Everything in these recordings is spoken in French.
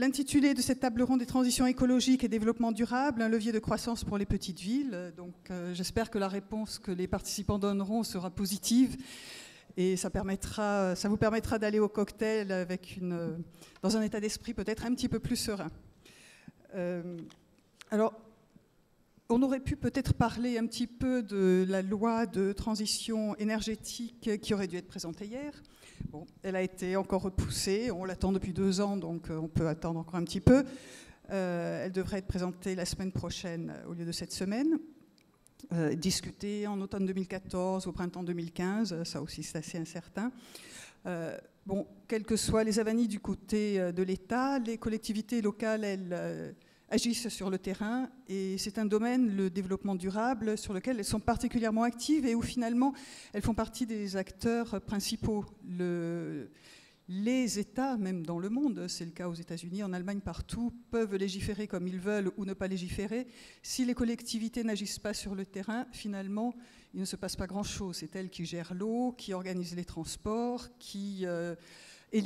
L'intitulé de cette table ronde est « Transition écologique et développement durable, un levier de croissance pour les petites villes ». Donc, j'espère que la réponse que les participants donneront sera positive et ça vous permettra d'aller au cocktail avec dans un état d'esprit peut-être un petit peu plus serein. Alors, on aurait pu peut-être parler un petit peu de la loi de transition énergétique qui aurait dû être présentée hier. Bon, elle a été encore repoussée, on l'attend depuis 2 ans, donc on peut attendre encore un petit peu. Elle devrait être présentée la semaine prochaine au lieu de cette semaine. Discutée en automne 2014, au printemps 2015, ça aussi c'est assez incertain. Bon, quelles que soient les avanies du côté de l'État, les collectivités locales, elles agissent sur le terrain, et c'est un domaine, le développement durable, sur lequel elles sont particulièrement actives et où finalement elles font partie des acteurs principaux. Les États, même dans le monde, c'est le cas aux États-Unis, en Allemagne, partout, peuvent légiférer comme ils veulent ou ne pas légiférer. Si les collectivités n'agissent pas sur le terrain, finalement, il ne se passe pas grand-chose. C'est elles qui gèrent l'eau, qui organisent les transports, qui trient et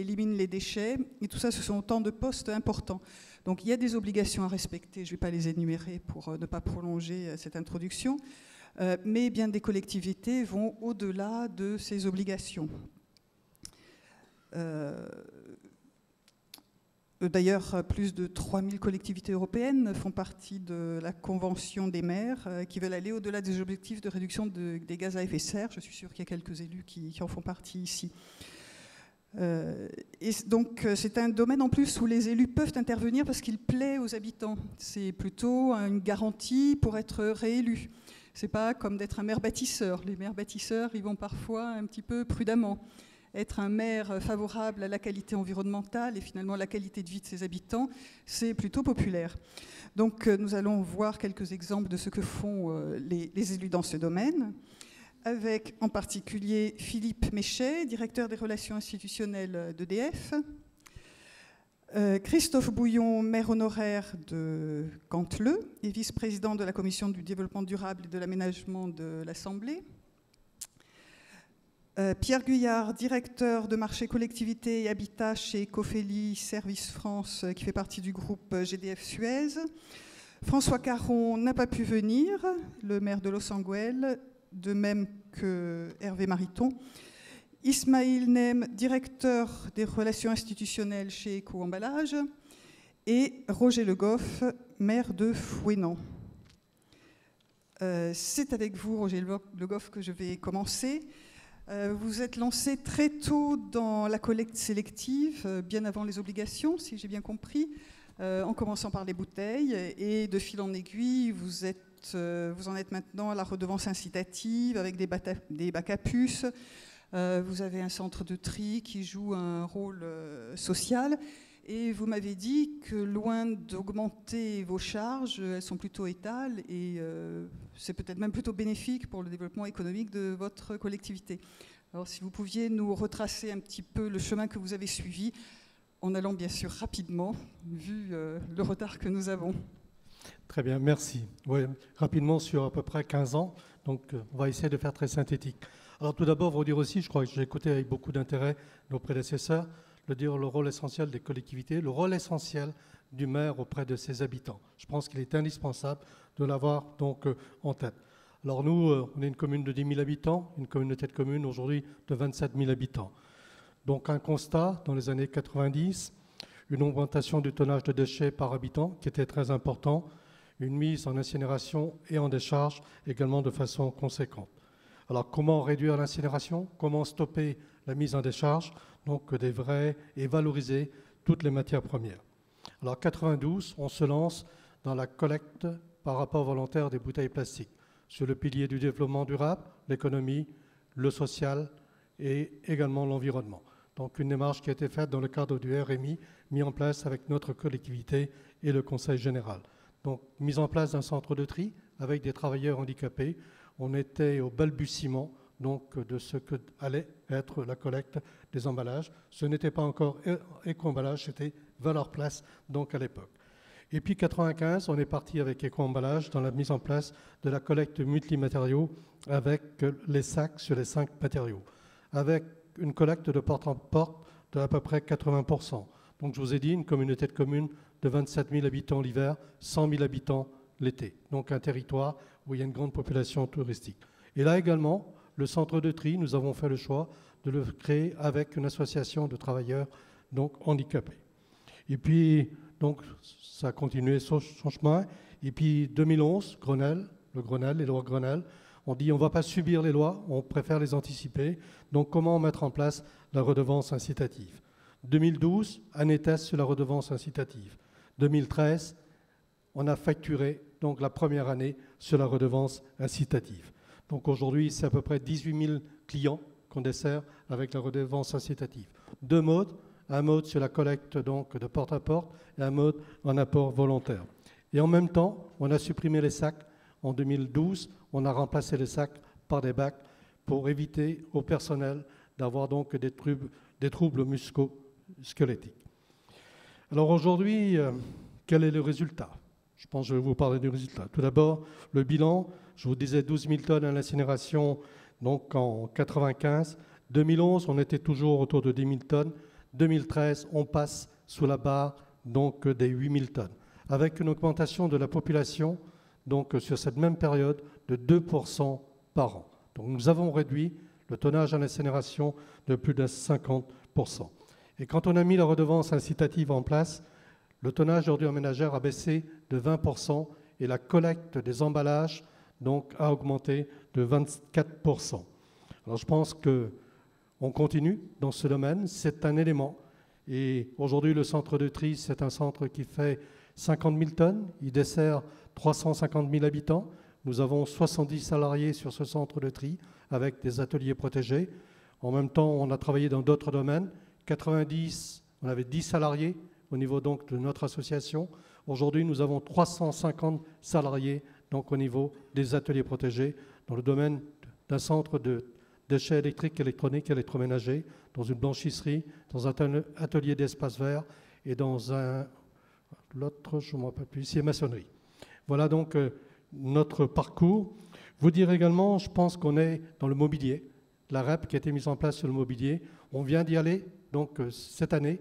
éliminent les déchets. Et tout ça, ce sont autant de postes importants. Donc il y a des obligations à respecter, je ne vais pas les énumérer pour ne pas prolonger cette introduction, mais bien des collectivités vont au-delà de ces obligations. D'ailleurs, plus de 3000 collectivités européennes font partie de la Convention des maires qui veulent aller au-delà des objectifs de réduction des gaz à effet de serre. Je suis sûre qu'il y a quelques élus qui en font partie ici. Et donc c'est un domaine en plus où les élus peuvent intervenir parce qu'il plaît aux habitants. C'est plutôt une garantie pour être réélu. C'est pas comme d'être un maire bâtisseur. Les maires bâtisseurs, ils vont parfois un petit peu prudemment. Être un maire favorable à la qualité environnementale et finalement à la qualité de vie de ses habitants, c'est plutôt populaire. Donc nous allons voir quelques exemples de ce que font les élus dans ce domaine, avec en particulier Philippe Méchet, directeur des relations institutionnelles d'EDF, Christophe Bouillon, maire honoraire de Cantleu et vice-président de la commission du développement durable et de l'aménagement de l'Assemblée, Pierre Guyard, directeur de marché collectivité et habitat chez Cofely Service France, qui fait partie du groupe GDF Suez. François Caron n'a pas pu venir, le maire de Los Angeles, de même que Hervé Mariton. Ismaël Neyme, directeur des relations institutionnelles chez Eco-Emballage. Et Roger Le Goff, maire de Fouesnant. C'est avec vous, Roger Le Goff, que je vais commencer. Vous êtes lancé très tôt dans la collecte sélective, bien avant les obligations, si j'ai bien compris, en commençant par les bouteilles. Et de fil en aiguille, vous en êtes maintenant à la redevance incitative avec des bacs à puces. Vous avez un centre de tri qui joue un rôle social. Et vous m'avez dit que loin d'augmenter vos charges, elles sont plutôt étales et c'est peut-être même plutôt bénéfique pour le développement économique de votre collectivité. Alors si vous pouviez nous retracer un petit peu le chemin que vous avez suivi, en allant bien sûr rapidement, vu le retard que nous avons. Très bien, merci. Ouais, rapidement sur à peu près 15 ans, donc on va essayer de faire très synthétique. Alors tout d'abord, vous dire aussi, je crois que j'ai écouté avec beaucoup d'intérêt nos prédécesseurs, le rôle essentiel des collectivités, le rôle essentiel du maire auprès de ses habitants. Je pense qu'il est indispensable de l'avoir donc en tête. Alors nous, on est une commune de 10 000 habitants, une communauté de communes aujourd'hui de 27 000 habitants. Donc un constat dans les années 90, une augmentation du tonnage de déchets par habitant qui était très important, une mise en incinération et en décharge également de façon conséquente. Alors comment réduire l'incinération? Comment stopper la mise en décharge? Donc des vrais et valoriser toutes les matières premières. Alors en 92, on se lance dans la collecte par rapport volontaire des bouteilles plastiques sur le pilier du développement durable, l'économie, le social et également l'environnement. Donc une démarche qui a été faite dans le cadre du RMI, mis en place avec notre collectivité et le Conseil général. Donc mise en place d'un centre de tri avec des travailleurs handicapés. On était au balbutiement donc de ce que allait être la collecte des emballages. Ce n'était pas encore éco-emballage, c'était valeur place donc à l'époque. Et puis 95, on est parti avec éco-emballage dans la mise en place de la collecte multimatériaux avec les sacs sur les 5 matériaux, avec une collecte de porte en porte de à peu près 80%. Donc je vous ai dit, une communauté de communes de 27 000 habitants l'hiver, 100 000 habitants l'été. Donc un territoire où il y a une grande population touristique. Et là également, le centre de tri, nous avons fait le choix de le créer avec une association de travailleurs donc handicapés. Et puis, donc, ça a continué son chemin. Et puis, 2011, Grenelle, les lois Grenelle, on dit on ne va pas subir les lois, on préfère les anticiper. Donc, comment mettre en place la redevance incitative? 2012, année test sur la redevance incitative. 2013, on a facturé donc, la première année sur la redevance incitative. Donc, aujourd'hui, c'est à peu près 18 000 clients qu'on dessert avec la redevance incitative. Deux modes. Un mode sur la collecte donc, de porte à porte et un mode en apport volontaire. Et en même temps, on a supprimé les sacs. En 2012, on a remplacé les sacs par des bacs pour éviter au personnel d'avoir donc des troubles musculo-squelettiques. Alors aujourd'hui, quel est le résultat? Je pense que je vais vous parler du résultat. Tout d'abord, le bilan. Je vous disais 12 000 tonnes à l'incinération donc en 1995. 2011, on était toujours autour de 10 000 tonnes. 2013, on passe sous la barre donc, des 8 000 tonnes, avec une augmentation de la population donc, sur cette même période de 2% par an. Donc nous avons réduit le tonnage à l'incinération de plus de 50%. Et quand on a mis la redevance incitative en place, le tonnage d'ordures ménagères a baissé de 20% et la collecte des emballages donc, a augmenté de 24%. Alors je pense que on continue dans ce domaine, c'est un élément. Et aujourd'hui, le centre de tri, c'est un centre qui fait 50 000 tonnes. Il dessert 350 000 habitants. Nous avons 70 salariés sur ce centre de tri avec des ateliers protégés. En même temps, on a travaillé dans d'autres domaines. 90, on avait 10 salariés au niveau donc, de notre association. Aujourd'hui, nous avons 350 salariés donc, au niveau des ateliers protégés dans le domaine d'un centre de déchets électriques, électroniques, électroménagers, dans une blanchisserie, dans un atelier d'espace vert et dans un... l'autre, je ne me rappelle plus, c'est maçonnerie. Voilà donc notre parcours. Vous dire également, je pense qu'on est dans le mobilier, la REP qui a été mise en place sur le mobilier. On vient d'y aller, donc cette année.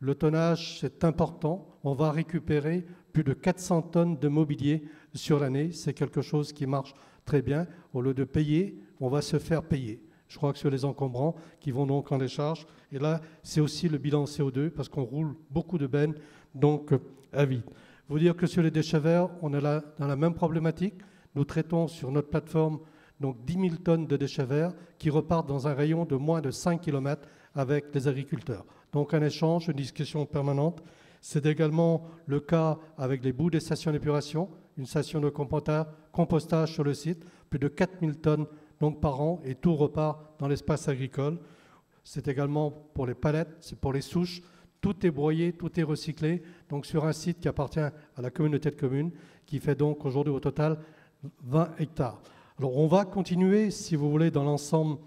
Le tonnage, c'est important. On va récupérer plus de 400 tonnes de mobilier sur l'année. C'est quelque chose qui marche très bien. Au lieu de payer, on va se faire payer. Je crois que sur les encombrants qui vont donc en décharge. Et là, c'est aussi le bilan CO2 parce qu'on roule beaucoup de bennes, donc à vide. Vous dire que sur les déchets verts, on est là dans la même problématique. Nous traitons sur notre plateforme donc 10 000 tonnes de déchets verts qui repartent dans un rayon de moins de 5 km avec les agriculteurs. Donc un échange, une discussion permanente. C'est également le cas avec les bouts des stations d'épuration, une station de compostage sur le site, plus de 4 000 tonnes donc, par an, et tout repart dans l'espace agricole. C'est également pour les palettes, c'est pour les souches, tout est broyé, tout est recyclé, donc sur un site qui appartient à la communauté de communes, qui fait donc aujourd'hui au total 20 hectares. Alors on va continuer, si vous voulez, dans l'ensemble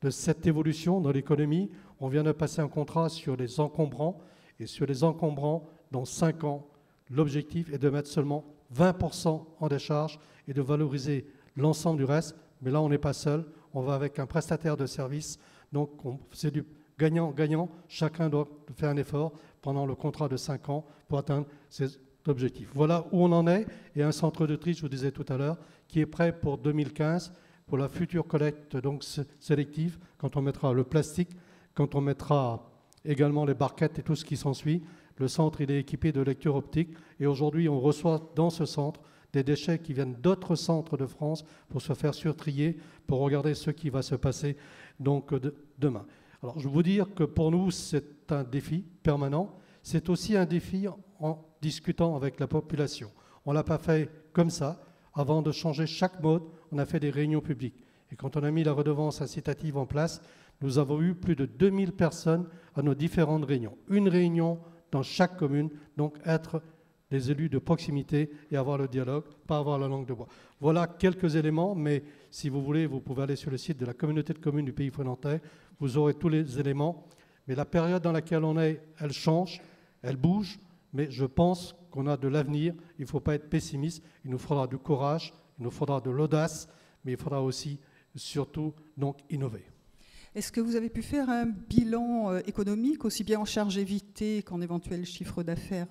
de cette évolution dans l'économie. On vient de passer un contrat sur les encombrants, et sur les encombrants, dans 5 ans, l'objectif est de mettre seulement 20% en décharge et de valoriser l'ensemble du reste. Mais là, on n'est pas seul. On va avec un prestataire de service. Donc, c'est du gagnant-gagnant. Chacun doit faire un effort pendant le contrat de 5 ans pour atteindre ses objectifs. Voilà où on en est. Et un centre de tri, je vous disais tout à l'heure, qui est prêt pour 2015, pour la future collecte donc, sélective, quand on mettra le plastique, quand on mettra également les barquettes et tout ce qui s'ensuit. Le centre, il est équipé de lecture optique. Et aujourd'hui, on reçoit dans ce centre des déchets qui viennent d'autres centres de France pour se faire surtrier, pour regarder ce qui va se passer donc demain. Alors, je vais vous dire que pour nous, c'est un défi permanent. C'est aussi un défi en discutant avec la population. On ne l'a pas fait comme ça. Avant de changer chaque mode, on a fait des réunions publiques. Et quand on a mis la redevance incitative en place, nous avons eu plus de 2000 personnes à nos différentes réunions. Une réunion dans chaque commune, donc être des élus de proximité et avoir le dialogue, pas avoir la langue de bois. Voilà quelques éléments, mais si vous voulez, vous pouvez aller sur le site de la communauté de communes du pays frénéantais, vous aurez tous les éléments. Mais la période dans laquelle on est, elle change, elle bouge, mais je pense qu'on a de l'avenir, il ne faut pas être pessimiste, il nous faudra du courage, il nous faudra de l'audace, mais il faudra aussi, surtout, donc, innover. Est-ce que vous avez pu faire un bilan économique, aussi bien en charge évitée qu'en éventuel chiffre d'affaires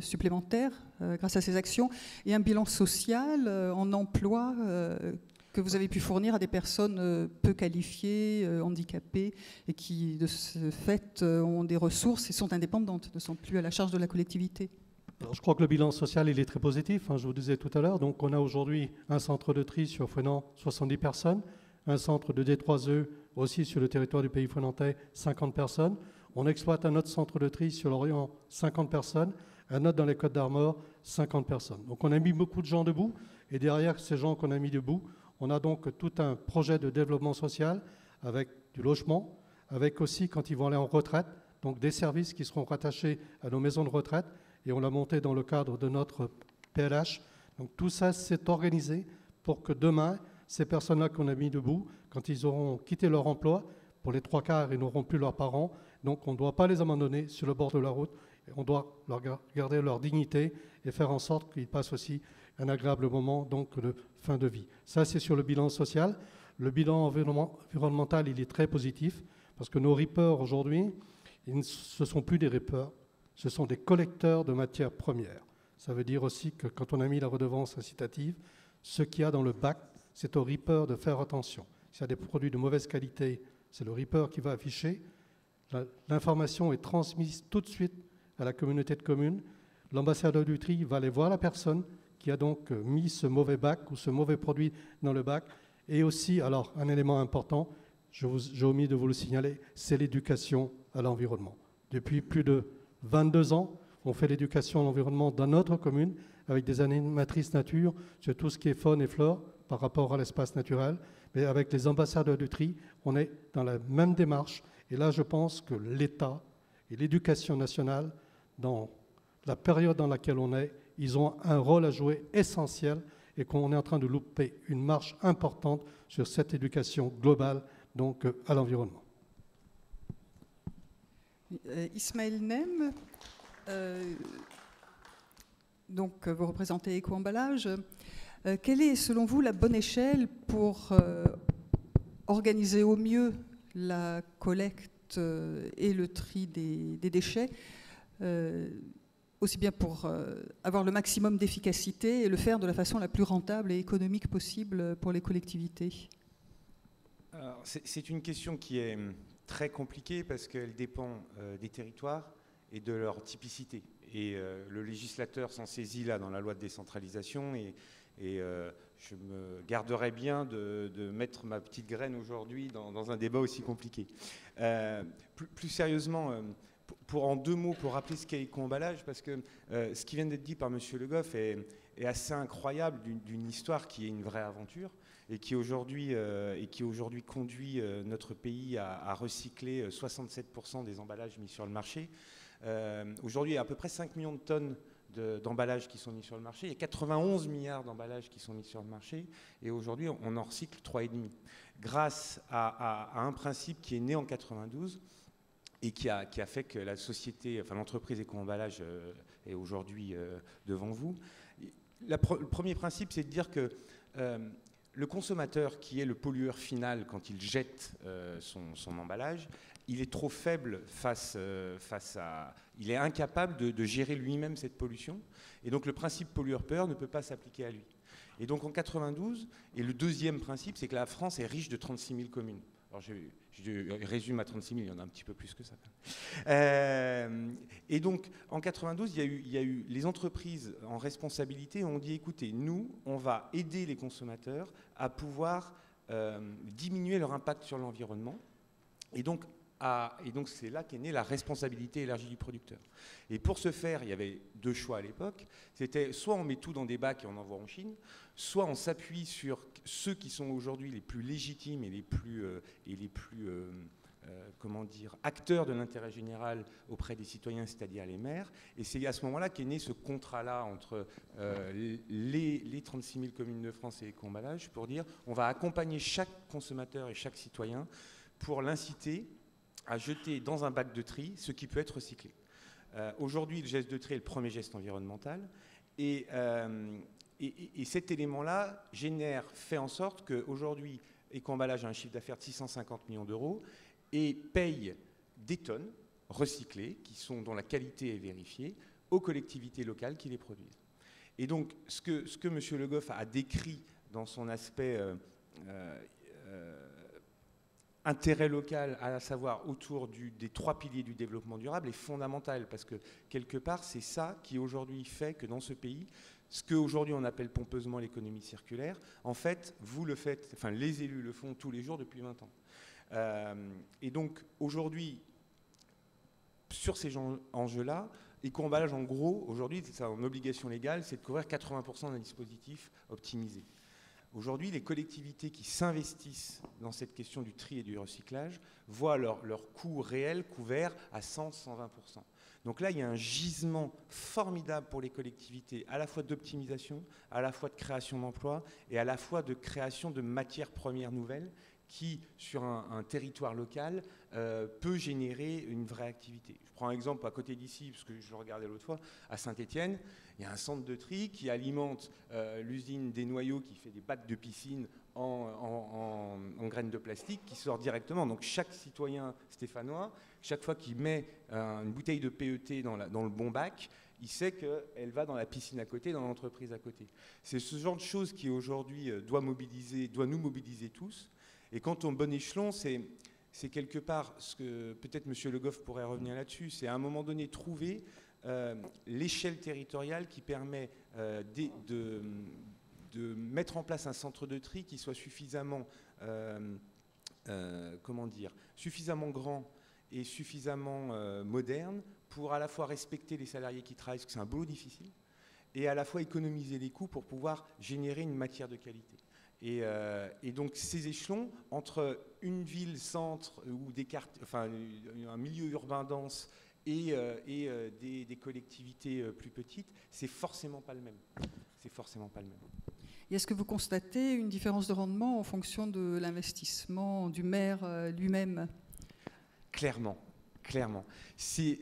supplémentaire grâce à ces actions, et un bilan social en emploi que vous avez pu fournir à des personnes peu qualifiées, handicapées, et qui, de ce fait, ont des ressources et sont indépendantes, ne sont plus à la charge de la collectivité? Alors, je crois que le bilan social, il est très positif, hein, je vous disais tout à l'heure. Donc, on a aujourd'hui un centre de tri sur Fouesnant, 70 personnes, un centre de D3E aussi sur le territoire du pays fouesnantais, 50 personnes. On exploite un autre centre de tri sur l'Orient, 50 personnes, un autre dans les Côtes d'Armor, 50 personnes. Donc, on a mis beaucoup de gens debout, et derrière ces gens qu'on a mis debout, on a donc tout un projet de développement social avec du logement, avec aussi, quand ils vont aller en retraite, donc des services qui seront rattachés à nos maisons de retraite, et on l'a monté dans le cadre de notre PLH. Donc tout ça s'est organisé pour que demain, ces personnes-là qu'on a mis debout, quand ils auront quitté leur emploi, pour les 3/4, ils n'auront plus leurs parents, donc on ne doit pas les abandonner sur le bord de la route, et on doit leur garder leur dignité et faire en sorte qu'ils passent aussi un agréable moment donc de fin de vie. Ça, c'est sur le bilan social. Le bilan environnemental, il est très positif, parce que nos reapers aujourd'hui, ce ne sont plus des reapers, ce sont des collecteurs de matières premières. Ça veut dire aussi que quand on a mis la redevance incitative, ce qu'il y a dans le bac, c'est au reaper de faire attention. S'il y a des produits de mauvaise qualité, c'est le reaper qui va afficher. L'information est transmise tout de suite à la communauté de communes. L'ambassadeur du tri va aller voir la personne qui a donc mis ce mauvais bac ou ce mauvais produit dans le bac. Et aussi, alors, un élément important, j'ai omis de vous le signaler, c'est l'éducation à l'environnement. Depuis plus de 22 ans, on fait l'éducation à l'environnement dans notre commune avec des animatrices nature sur tout ce qui est faune et flore par rapport à l'espace naturel. Mais avec les ambassadeurs du tri, on est dans la même démarche. Et là, je pense que l'État et l'éducation nationale, dans la période dans laquelle on est, ils ont un rôle à jouer essentiel et qu'on est en train de louper une marche importante sur cette éducation globale donc à l'environnement. Ismaël Neyme, donc vous représentez Eco-Emballage. Quelle est, selon vous, la bonne échelle pour organiser au mieux la collecte et le tri des déchets, aussi bien pour avoir le maximum d'efficacité et le faire de la façon la plus rentable et économique possible pour les collectivités? C'est une question qui est très compliquée parce qu'elle dépend des territoires et de leur typicité. Et le législateur s'en saisit là dans la loi de décentralisation et je me garderais bien de mettre ma petite graine aujourd'hui dans un débat aussi compliqué. Plus sérieusement, en deux mots, pour rappeler ce qu'est Eco-Emballage, parce que ce qui vient d'être dit par M. Le Goff est assez incroyable, d'une histoire qui est une vraie aventure et qui aujourd'hui conduit notre pays à recycler 67% des emballages mis sur le marché. Aujourd'hui, il y a à peu près 5 millions de tonnes d'emballages qui sont mis sur le marché. Il y a 91 milliards d'emballages qui sont mis sur le marché. Et aujourd'hui, on en recycle 3,5. Grâce à un principe qui est né en 92 et qui a fait que la société, enfin l'entreprise Eco-Emballage est aujourd'hui devant vous. Le premier principe, c'est de dire que le consommateur, qui est le pollueur final quand il jette son emballage, il est trop faible face à... Il est incapable de gérer lui-même cette pollution. Et donc le principe pollueur-payeur ne peut pas s'appliquer à lui. Et donc en 92, et le deuxième principe, c'est que la France est riche de 36 000 communes. Alors je résume à 36 000, il y en a un petit peu plus que ça. Et donc en 92, il y a eu les entreprises en responsabilité ont dit, écoutez, nous, on va aider les consommateurs à pouvoir diminuer leur impact sur l'environnement. Et donc c'est là qu'est née la responsabilité élargie du producteur. Et pour ce faire, il y avait deux choix à l'époque. C'était soit on met tout dans des bacs et on envoie en Chine, soit on s'appuie sur ceux qui sont aujourd'hui les plus légitimes et les plus acteurs de l'intérêt général auprès des citoyens, c'est-à-dire les maires. Et c'est à ce moment-là qu'est né ce contrat-là entre les 36 000 communes de France et Eco-Emballage pour dire on va accompagner chaque consommateur et chaque citoyen pour l'inciter à jeter dans un bac de tri ce qui peut être recyclé. Aujourd'hui, le geste de tri est le premier geste environnemental. Et cet élément-là fait en sorte qu'aujourd'hui, Eco-Emballage a un chiffre d'affaires de 650 millions d'euros et paye des tonnes recyclées, dont la qualité est vérifiée, aux collectivités locales qui les produisent. Et donc, ce que M. Le Goff a décrit dans son aspect intérêt local, à savoir autour des trois piliers du développement durable, est fondamental, parce que, quelque part, c'est ça qui, aujourd'hui, fait que dans ce pays, ce qu'aujourd'hui on appelle pompeusement l'économie circulaire, en fait, vous le faites, enfin, les élus le font tous les jours depuis 20 ans. Et donc, aujourd'hui, sur ces enjeux-là, Eco-Emballage, en gros, aujourd'hui, c'est ça, en obligation légale, c'est de couvrir 80% d'un dispositif optimisé. Aujourd'hui, les collectivités qui s'investissent dans cette question du tri et du recyclage voient leur coût réel couvert à 100-120%. Donc là, il y a un gisement formidable pour les collectivités, à la fois d'optimisation, à la fois de création d'emplois et à la fois de création de matières premières nouvelles qui, sur un territoire local, peut générer une vraie activité. Je prends un exemple à côté d'ici, parce que je le regardais l'autre fois, à Saint-Étienne, il y a un centre de tri qui alimente l'usine des noyaux qui fait des bacs de piscine en graines de plastique qui sort directement. Donc chaque citoyen stéphanois, chaque fois qu'il met une bouteille de PET dans le bon bac, il sait qu'elle va dans la piscine à côté, dans l'entreprise à côté. C'est ce genre de choses qui aujourd'hui doit nous mobiliser tous. Et quant au bon échelon, c'est quelque part, ce que peut-être M. Le Goff pourrait revenir là-dessus, c'est à un moment donné trouver l'échelle territoriale qui permet de mettre en place un centre de tri qui soit suffisamment, suffisamment grand et suffisamment moderne pour à la fois respecter les salariés qui travaillent, parce que c'est un boulot difficile, et à la fois économiser les coûts pour pouvoir générer une matière de qualité. Et donc ces échelons, entre une ville-centre ou un milieu urbain dense et des collectivités plus petites, c'est forcément pas le même. C'est forcément pas le même. Et est-ce que vous constatez une différence de rendement en fonction de l'investissement du maire lui-même? Clairement, clairement. C'est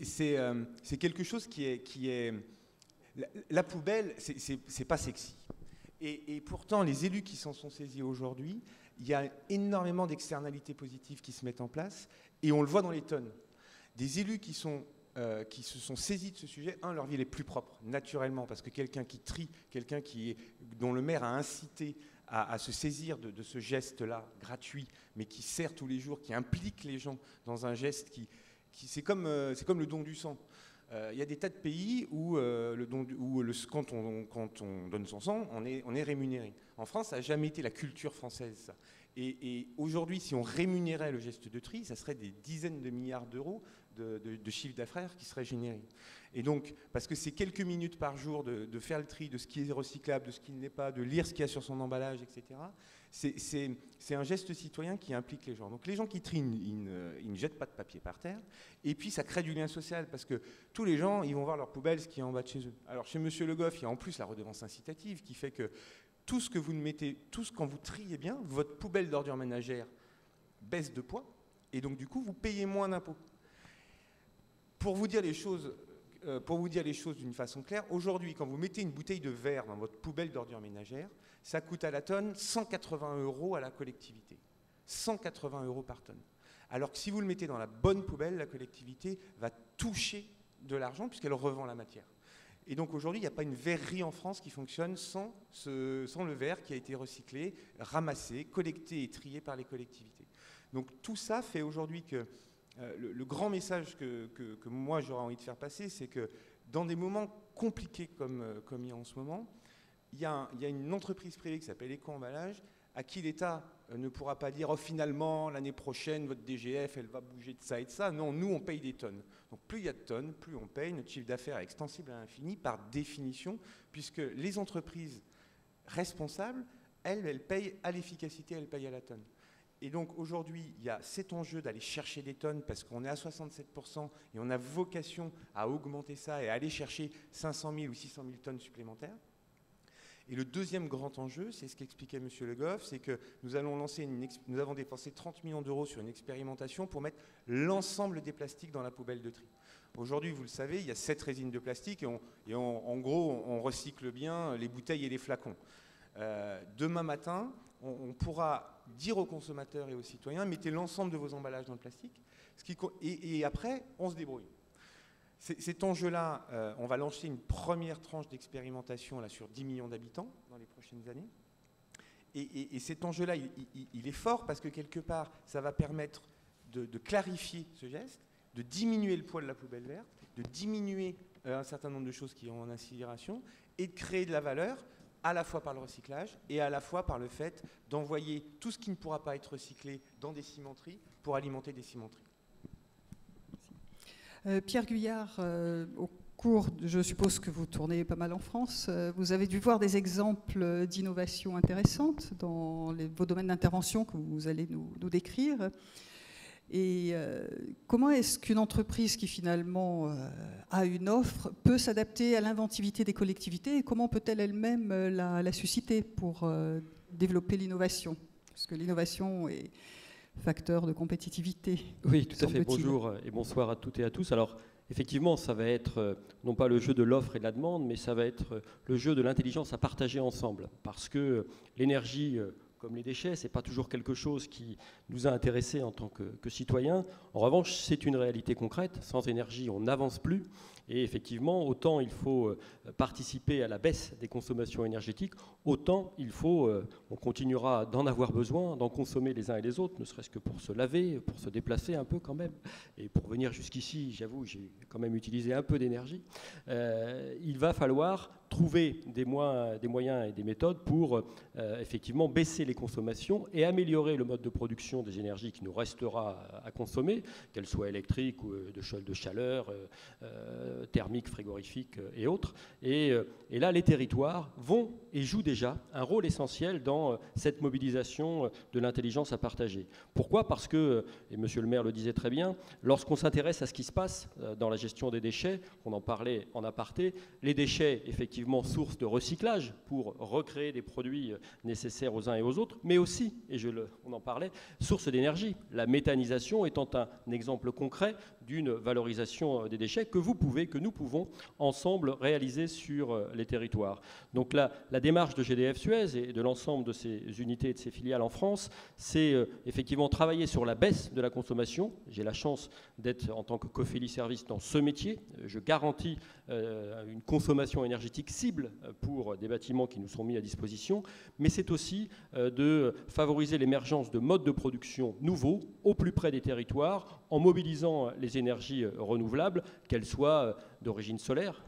quelque chose qui est... La poubelle, c'est pas sexy. Et pourtant, les élus qui s'en sont saisis aujourd'hui, il y a énormément d'externalités positives qui se mettent en place, et on le voit dans les tonnes. Des élus qui se sont saisis de ce sujet, leur ville est plus propre, naturellement, parce que quelqu'un qui trie, quelqu'un dont le maire a incité à se saisir de ce geste-là, gratuit, mais qui sert tous les jours, qui implique les gens dans un geste c'est comme le don du sang. Il y a des tas de pays où quand on donne son sang, on est rémunéré. En France, ça n'a jamais été la culture française, ça. Et aujourd'hui, si on rémunérait le geste de tri, ça serait des dizaines de milliards d'euros de chiffre d'affaires qui seraient générés. Et donc, parce que c'est quelques minutes par jour de faire le tri de ce qui est recyclable, de ce qui ne l'est pas, de lire ce qu'il y a sur son emballage, etc., c'est un geste citoyen qui implique les gens. Donc les gens qui trient, ils ne jettent pas de papier par terre. Et puis ça crée du lien social, parce que tous les gens, ils vont voir leur poubelle, ce qui est en bas de chez eux. Alors chez M. Le Goff, il y a en plus la redevance incitative qui fait que tout ce que vous mettez, quand vous triez bien, votre poubelle d'ordures ménagères baisse de poids, et donc du coup vous payez moins d'impôts. Pour vous dire les choses d'une façon claire, aujourd'hui, quand vous mettez une bouteille de verre dans votre poubelle d'ordures ménagères, ça coûte à la tonne 180 € à la collectivité. 180 € par tonne. Alors que si vous le mettez dans la bonne poubelle, la collectivité va toucher de l'argent puisqu'elle revend la matière. Et donc aujourd'hui, il n'y a pas une verrerie en France qui fonctionne sans le verre qui a été recyclé, ramassé, collecté et trié par les collectivités. Donc tout ça fait aujourd'hui que... Le grand message que moi j'aurais envie de faire passer, c'est que dans des moments compliqués comme il y a en ce moment, il y a une entreprise privée qui s'appelle Eco-Emballage, à qui l'État ne pourra pas dire « Oh, finalement, l'année prochaine, votre DGF, elle va bouger de ça et de ça ». Non, nous, on paye des tonnes. Donc plus il y a de tonnes, plus on paye. Notre chiffre d'affaires est extensible à l'infini, par définition, puisque les entreprises responsables, elles payent à l'efficacité, elles payent à la tonne. Et donc aujourd'hui, il y a cet enjeu d'aller chercher des tonnes parce qu'on est à 67% et on a vocation à augmenter ça et à aller chercher 500 000 ou 600 000 tonnes supplémentaires. Et le deuxième grand enjeu, c'est ce qu'expliquait M. Le Goff, c'est que nous avons dépensé 30 millions d'euros sur une expérimentation pour mettre l'ensemble des plastiques dans la poubelle de tri. Aujourd'hui, vous le savez, il y a 7 résines de plastique en gros, on recycle bien les bouteilles et les flacons. Demain matin, on pourra dire aux consommateurs et aux citoyens, mettez l'ensemble de vos emballages dans le plastique, et après, on se débrouille. Cet enjeu-là, on va lancer une première tranche d'expérimentation sur 10 millions d'habitants dans les prochaines années. Et cet enjeu-là, il est fort parce que quelque part, ça va permettre de clarifier ce geste, de diminuer le poids de la poubelle verte, de diminuer un certain nombre de choses qui ont en incinération et de créer de la valeur à la fois par le recyclage et à la fois par le fait d'envoyer tout ce qui ne pourra pas être recyclé dans des cimenteries pour alimenter des cimenteries. Pierre Guyard, au cours, je suppose que vous tournez pas mal en France, vous avez dû voir des exemples d'innovations intéressantes dans vos domaines d'intervention que vous allez nous décrire. Et comment est-ce qu'une entreprise qui finalement a une offre peut s'adapter à l'inventivité des collectivités et comment peut-elle elle-même la susciter pour développer l'innovation? Parce que l'innovation est facteur de compétitivité. Oui, tout à fait. Bonjour et bonsoir à toutes et à tous. Alors, effectivement, ça va être non pas le jeu de l'offre et de la demande, mais ça va être le jeu de l'intelligence à partager ensemble. Parce que l'énergie, comme les déchets, ce n'est pas toujours quelque chose qui nous a intéressés en tant que citoyens. En revanche, c'est une réalité concrète. Sans énergie, on n'avance plus. Et effectivement, autant il faut participer à la baisse des consommations énergétiques, autant il faut, on continuera d'en avoir besoin, d'en consommer les uns et les autres, ne serait-ce que pour se laver, pour se déplacer un peu quand même. Et pour venir jusqu'ici, j'avoue, j'ai quand même utilisé un peu d'énergie. Il va falloir trouver des moyens et des méthodes pour effectivement baisser les consommations et améliorer le mode de production des énergies qui nous restera à consommer, qu'elles soient électriques ou de chaleur, thermique, frigorifique et autres. Et là, les territoires vont et jouent déjà un rôle essentiel dans cette mobilisation de l'intelligence à partager. Pourquoi? Parce que, et monsieur le maire le disait très bien, lorsqu'on s'intéresse à ce qui se passe dans la gestion des déchets, on en parlait en aparté, les déchets, effectivement, source de recyclage pour recréer des produits nécessaires aux uns et aux autres, mais aussi, et on en parlait, source d'énergie. La méthanisation étant un exemple concret d'une valorisation des déchets que nous pouvons ensemble réaliser sur les territoires. Donc la démarche de GDF Suez et de l'ensemble de ses unités et de ses filiales en France, c'est effectivement travailler sur la baisse de la consommation. J'ai la chance d'être en tant que Cofely Service dans ce métier. Je garantis une consommation énergétique cible pour des bâtiments qui nous sont mis à disposition, mais c'est aussi de favoriser l'émergence de modes de production nouveaux au plus près des territoires en mobilisant les énergies renouvelables, qu'elles soient d'origine solaire,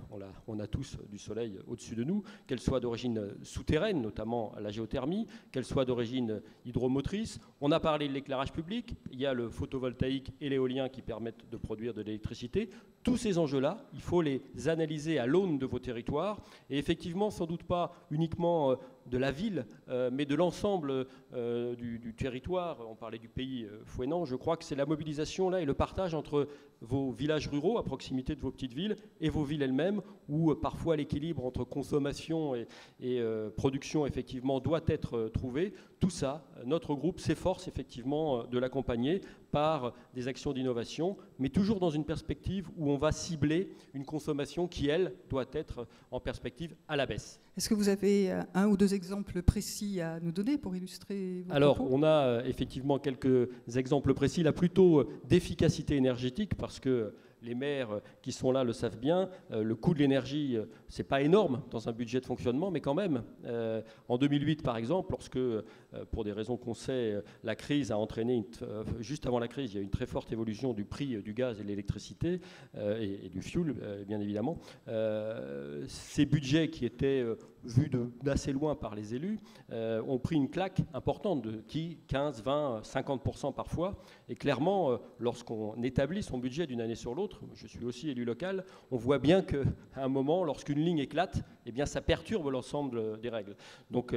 on a tous du soleil au-dessus de nous, qu'elles soient d'origine souterraine, notamment la géothermie, qu'elles soient d'origine hydromotrice. On a parlé de l'éclairage public, il y a le photovoltaïque et l'éolien qui permettent de produire de l'électricité. Tous ces enjeux-là, il faut les analyser à l'aune de vos territoires et effectivement, sans doute pas uniquement de la ville, mais de l'ensemble du territoire. On parlait du pays fouesnant. Je crois que c'est la mobilisation là et le partage entre vos villages ruraux à proximité de vos petites villes et vos villes elles-mêmes, où parfois l'équilibre entre consommation et production effectivement doit être trouvé. Tout ça, notre groupe s'efforce effectivement de l'accompagner par des actions d'innovation, mais toujours dans une perspective où on va cibler une consommation qui, elle, doit être en perspective à la baisse. Est-ce que vous avez un ou deux exemples précis à nous donner pour illustrer votre propos ? Alors, on a effectivement quelques exemples précis, là plutôt d'efficacité énergétique, parce que les maires qui sont là le savent bien, le coût de l'énergie, c'est pas énorme dans un budget de fonctionnement, mais quand même. En 2008, par exemple, lorsque, pour des raisons qu'on sait, la crise a entraîné, juste avant la crise, il y a une très forte évolution du prix du gaz et de l'électricité, et du fuel, bien évidemment. Ces budgets qui étaient vus d'assez loin par les élus, ont pris une claque importante de 15, 20, 50% parfois. Et clairement, lorsqu'on établit son budget d'une année sur l'autre, je suis aussi élu local, on voit bien qu'à un moment, lorsqu'une ligne éclate, eh bien, ça perturbe l'ensemble des règles. Donc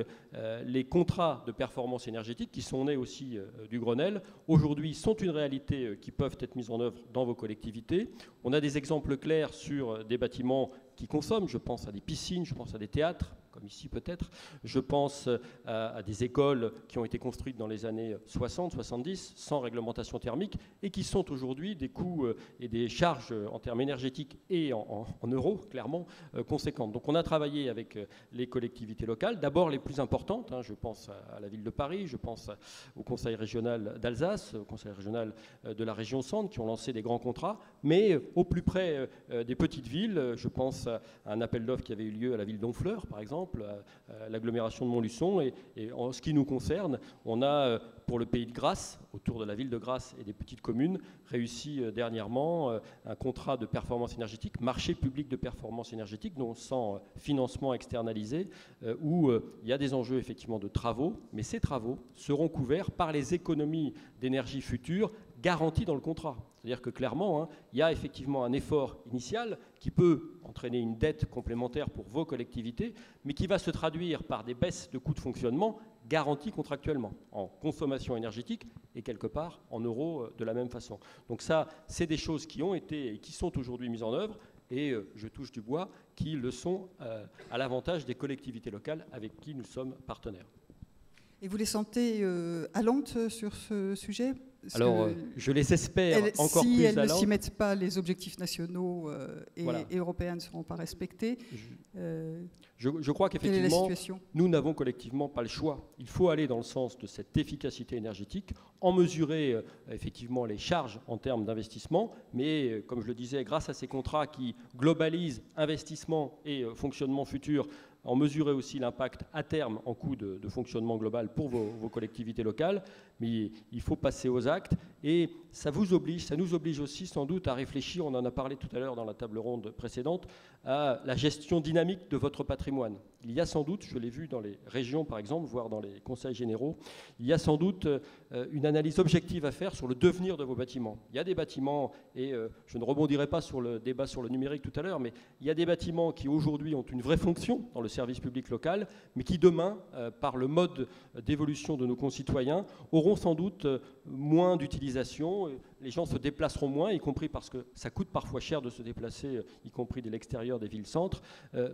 les contrats de performance énergétique qui sont nés aussi du Grenelle, aujourd'hui sont une réalité qui peuvent être mises en œuvre dans vos collectivités. On a des exemples clairs sur des bâtiments qui consomment, je pense à des piscines, je pense à des théâtres, comme ici peut-être, je pense à des écoles qui ont été construites dans les années 60, 70, sans réglementation thermique, et qui sont aujourd'hui des coûts et des charges en termes énergétiques et en euros, clairement, conséquentes. Donc on a travaillé travailler avec les collectivités locales, d'abord les plus importantes, hein, je pense à la ville de Paris, je pense au conseil régional d'Alsace, au conseil régional de la région Centre, qui ont lancé des grands contrats, mais au plus près des petites villes, je pense à un appel d'offres qui avait eu lieu à la ville d'Honfleur, par exemple, à l'agglomération de Montluçon, et en ce qui nous concerne, on a pour le pays de Grasse, autour de la ville de Grasse et des petites communes, réussi dernièrement un contrat de performance énergétique, marché public de performance énergétique, donc sans financement externalisé, où il y a des enjeux effectivement de travaux, mais ces travaux seront couverts par les économies d'énergie futures garanties dans le contrat. C'est-à-dire que clairement, hein, il y a effectivement un effort initial qui peut entraîner une dette complémentaire pour vos collectivités, mais qui va se traduire par des baisses de coûts de fonctionnement garanties contractuellement, en consommation énergétique et quelque part en euros de la même façon. Donc ça, c'est des choses qui ont été et qui sont aujourd'hui mises en œuvre, et je touche du bois, qui le sont à l'avantage des collectivités locales avec qui nous sommes partenaires. Et vous les sentez allantes sur ce sujet ? Alors, je les espère encore plus. Si elles ne s'y mettent pas, les objectifs nationaux et européens ne seront pas respectés. Je crois qu'effectivement, nous n'avons collectivement pas le choix. Il faut aller dans le sens de cette efficacité énergétique, en mesurer effectivement les charges en termes d'investissement, mais comme je le disais, grâce à ces contrats qui globalisent investissement et fonctionnement futur, en mesurer aussi l'impact à terme en coût de fonctionnement global pour vos collectivités locales, mais il faut passer aux actes et ça vous oblige, ça nous oblige aussi sans doute à réfléchir, on en a parlé tout à l'heure dans la table ronde précédente, à la gestion dynamique de votre patrimoine. Il y a sans doute, je l'ai vu dans les régions par exemple, voire dans les conseils généraux, il y a sans doute une analyse objective à faire sur le devenir de vos bâtiments. Il y a des bâtiments, et je ne rebondirai pas sur le débat sur le numérique tout à l'heure, mais il y a des bâtiments qui aujourd'hui ont une vraie fonction dans le service public local, mais qui demain, par le mode d'évolution de nos concitoyens, auront sans doute moins d'utilisation. Les gens se déplaceront moins, y compris parce que ça coûte parfois cher de se déplacer, y compris de l'extérieur des villes-centres.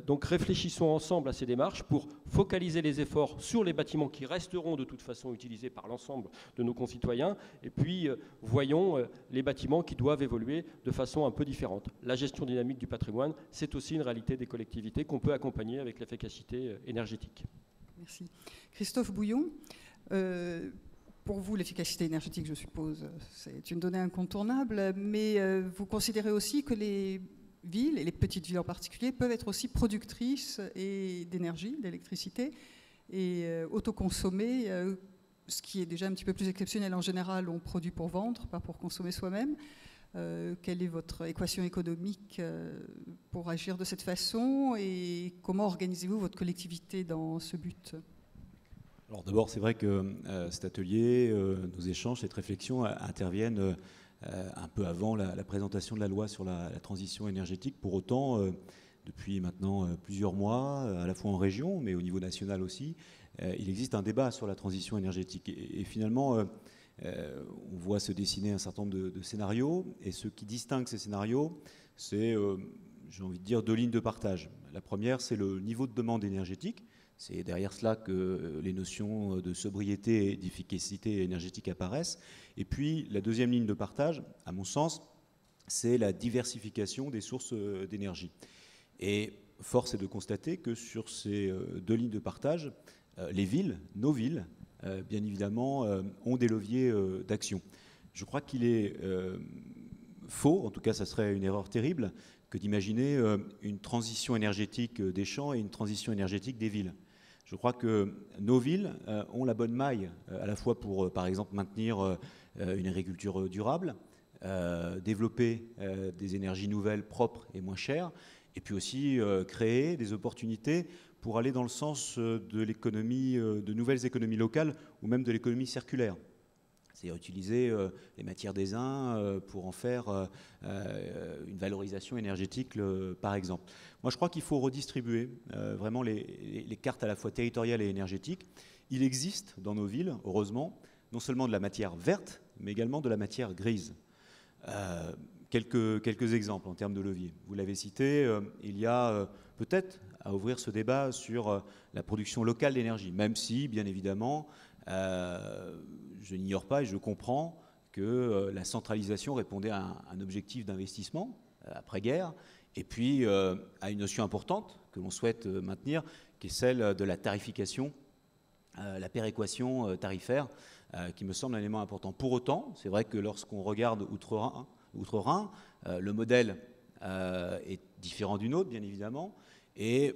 Donc réfléchissons ensemble à ces démarches pour focaliser les efforts sur les bâtiments qui resteront de toute façon utilisés par l'ensemble de nos concitoyens. Et puis voyons les bâtiments qui doivent évoluer de façon un peu différente. La gestion dynamique du patrimoine, c'est aussi une réalité des collectivités qu'on peut accompagner avec l'efficacité énergétique. Merci. Christophe Bouillon, pour vous, l'efficacité énergétique, je suppose, c'est une donnée incontournable, mais vous considérez aussi que les villes, et les petites villes en particulier, peuvent être aussi productrices d'énergie, d'électricité, et autoconsommées, ce qui est déjà un petit peu plus exceptionnel. En général, on produit pour vendre, pas pour consommer soi-même. Quelle est votre équation économique pour agir de cette façon, et comment organisez-vous votre collectivité dans ce but ? Alors d'abord, c'est vrai que cet atelier, nos échanges, cette réflexion interviennent un peu avant la présentation de la loi sur la transition énergétique. Pour autant, depuis maintenant plusieurs mois, à la fois en région, mais au niveau national aussi, il existe un débat sur la transition énergétique. Et finalement, on voit se dessiner un certain nombre de scénarios. Et ce qui distingue ces scénarios, c'est, j'ai envie de dire, deux lignes de partage. La première, c'est le niveau de demande énergétique. C'est derrière cela que les notions de sobriété et d'efficacité énergétique apparaissent. Et puis, la deuxième ligne de partage, à mon sens, c'est la diversification des sources d'énergie. Et force est de constater que sur ces deux lignes de partage, les villes, nos villes, bien évidemment, ont des leviers d'action. Je crois qu'il est faux, en tout cas ça serait une erreur terrible, que d'imaginer une transition énergétique des champs et une transition énergétique des villes. Je crois que nos villes ont la bonne maille, à la fois pour, par exemple, maintenir une agriculture durable, développer des énergies nouvelles propres et moins chères, et puis aussi créer des opportunités pour aller dans le sens de l'économie, de nouvelles économies locales ou même de l'économie circulaire. C'est-à-dire utiliser les matières des uns pour en faire une valorisation énergétique, par exemple. Moi, je crois qu'il faut redistribuer vraiment les cartes à la fois territoriales et énergétiques. Il existe dans nos villes, heureusement, non seulement de la matière verte, mais également de la matière grise. Quelques exemples en termes de levier. Vous l'avez cité, il y a peut-être à ouvrir ce débat sur la production locale d'énergie, même si, bien évidemment, je n'ignore pas et je comprends que la centralisation répondait à un objectif d'investissement après-guerre Et puis, à une notion importante que l'on souhaite maintenir, qui est celle de la tarification, la péréquation tarifaire, qui me semble un élément important. Pour autant, c'est vrai que lorsqu'on regarde Outre-Rhin, le modèle est différent du nôtre, bien évidemment, et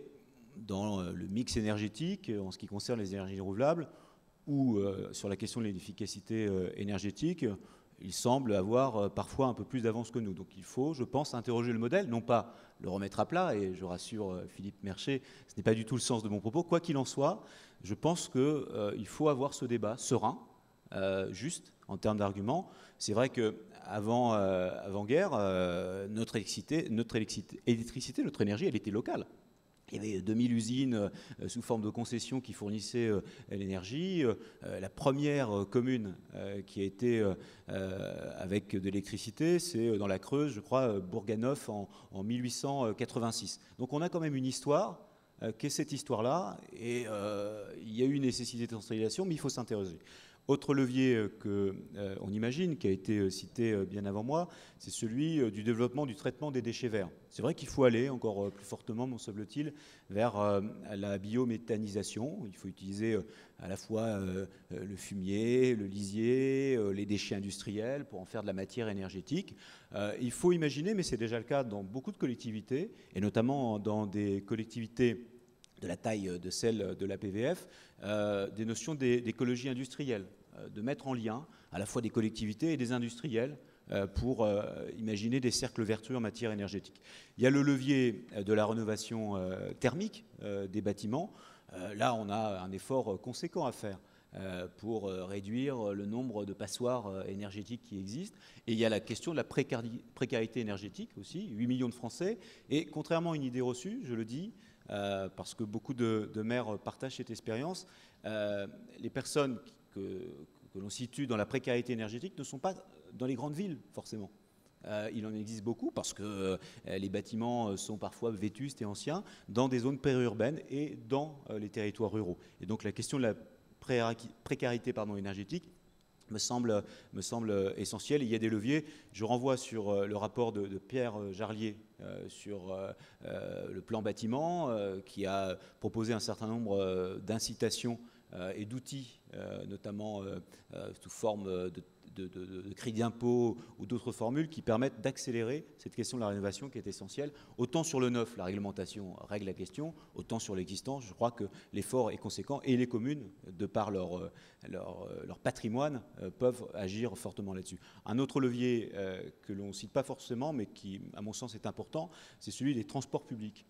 dans le mix énergétique, en ce qui concerne les énergies renouvelables, ou sur la question de l'efficacité énergétique, il semble avoir parfois un peu plus d'avance que nous. Donc il faut, je pense, interroger le modèle, non pas le remettre à plat, et je rassure Philippe Méchet, ce n'est pas du tout le sens de mon propos. Quoi qu'il en soit, je pense qu'il faut avoir ce débat serein, juste, en termes d'arguments. C'est vrai qu'avant avant-guerre, notre énergie, elle était locale. Il y avait 2000 usines sous forme de concessions qui fournissaient l'énergie. La première commune qui a été avec de l'électricité, c'est dans la Creuse, je crois, Bourganeuf en 1886. Donc on a quand même une histoire, qu'est cette histoire-là, et il y a eu une nécessité de centralisation, mais il faut s'intéresser. Autre levier qu'on imagine, qui a été cité bien avant moi, c'est celui du développement du traitement des déchets verts. C'est vrai qu'il faut aller encore plus fortement, me semble-t-il, vers la biométhanisation. Il faut utiliser à la fois le fumier, le lisier, les déchets industriels pour en faire de la matière énergétique. Il faut imaginer, mais c'est déjà le cas dans beaucoup de collectivités, et notamment dans des collectivités de la taille de celle de la PVF, des notions d'écologie industrielle, de mettre en lien à la fois des collectivités et des industriels pour imaginer des cercles vertueux en matière énergétique. Il y a le levier de la rénovation thermique des bâtiments. Là, on a un effort conséquent à faire pour réduire le nombre de passoires énergétiques qui existent. Et il y a la question de la précarité énergétique aussi, 8 millions de Français. Et contrairement à une idée reçue, je le dis, parce que beaucoup de maires partagent cette expérience, les personnes que l'on situe dans la précarité énergétique ne sont pas dans les grandes villes, forcément. Il en existe beaucoup parce que les bâtiments sont parfois vétustes et anciens dans des zones périurbaines et dans les territoires ruraux. Et donc la question de la précarité énergétique me semble essentiel. Il y a des leviers. Je renvoie sur le rapport de Pierre Jarlier sur le plan bâtiment qui a proposé un certain nombre d'incitations et d'outils, notamment sous forme de crédit d'impôt ou d'autres formules qui permettent d'accélérer cette question de la rénovation qui est essentielle. Autant sur le neuf, la réglementation règle la question, autant sur l'existant, je crois que l'effort est conséquent et les communes, de par leur patrimoine, peuvent agir fortement là-dessus. Un autre levier que l'on ne cite pas forcément, mais qui, à mon sens, est important, c'est celui des transports publics.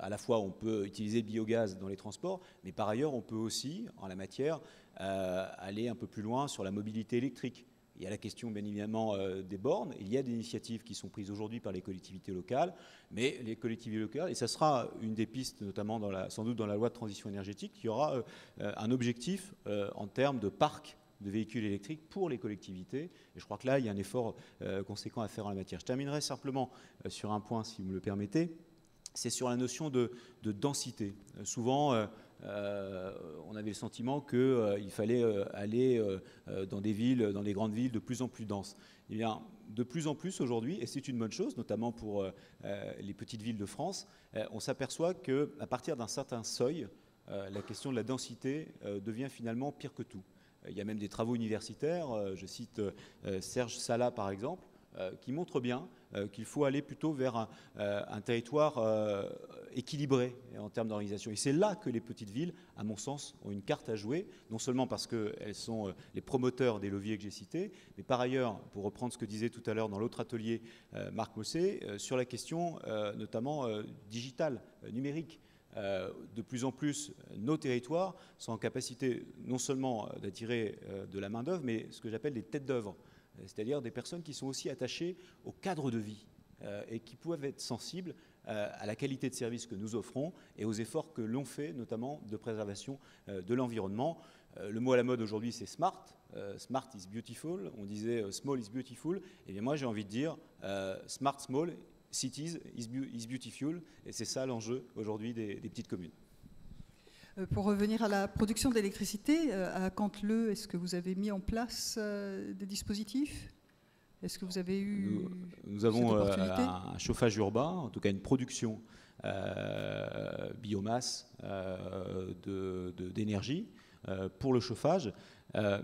À la fois, on peut utiliser le biogaz dans les transports, mais par ailleurs, on peut aussi, en la matière, aller un peu plus loin sur la mobilité électrique. Il y a la question, bien évidemment, des bornes. Il y a des initiatives qui sont prises aujourd'hui par les collectivités locales, mais les collectivités locales, et ça sera une des pistes, notamment sans doute dans la loi de transition énergétique, il y aura un objectif en termes de parc de véhicules électriques pour les collectivités. Et je crois que là, il y a un effort conséquent à faire en la matière. Je terminerai simplement sur un point, si vous me le permettez. C'est sur la notion de densité. Souvent, on avait le sentiment qu'il fallait aller dans des villes, dans les grandes villes de plus en plus denses. Eh bien, de plus en plus aujourd'hui, et c'est une bonne chose, notamment pour les petites villes de France, on s'aperçoit qu'à partir d'un certain seuil, la question de la densité devient finalement pire que tout. Il y a même des travaux universitaires, je cite Serge Salat par exemple, qui montre bien qu'il faut aller plutôt vers un territoire équilibré en termes d'organisation. Et c'est là que les petites villes, à mon sens, ont une carte à jouer, non seulement parce qu'elles sont les promoteurs des leviers que j'ai cités, mais par ailleurs, pour reprendre ce que disait tout à l'heure dans l'autre atelier Marc Mossé, sur la question notamment digitale, numérique. De plus en plus, nos territoires sont en capacité non seulement d'attirer de la main-d'œuvre, mais ce que j'appelle des têtes d'œuvre. C'est-à-dire des personnes qui sont aussi attachées au cadre de vie et qui peuvent être sensibles à la qualité de service que nous offrons et aux efforts que l'on fait, notamment de préservation de l'environnement. Le mot à la mode aujourd'hui, c'est smart. Smart is beautiful. On disait small is beautiful. Et bien moi, j'ai envie de dire smart, small, cities is beautiful. Et c'est ça l'enjeu aujourd'hui des petites communes. Pour revenir à la production d'électricité, à Cantleu, est-ce que vous avez mis en place des dispositifs Est-ce que vous avez eu nous avons cette opportunité? Un chauffage urbain, en tout cas une production biomasse d'énergie pour le chauffage.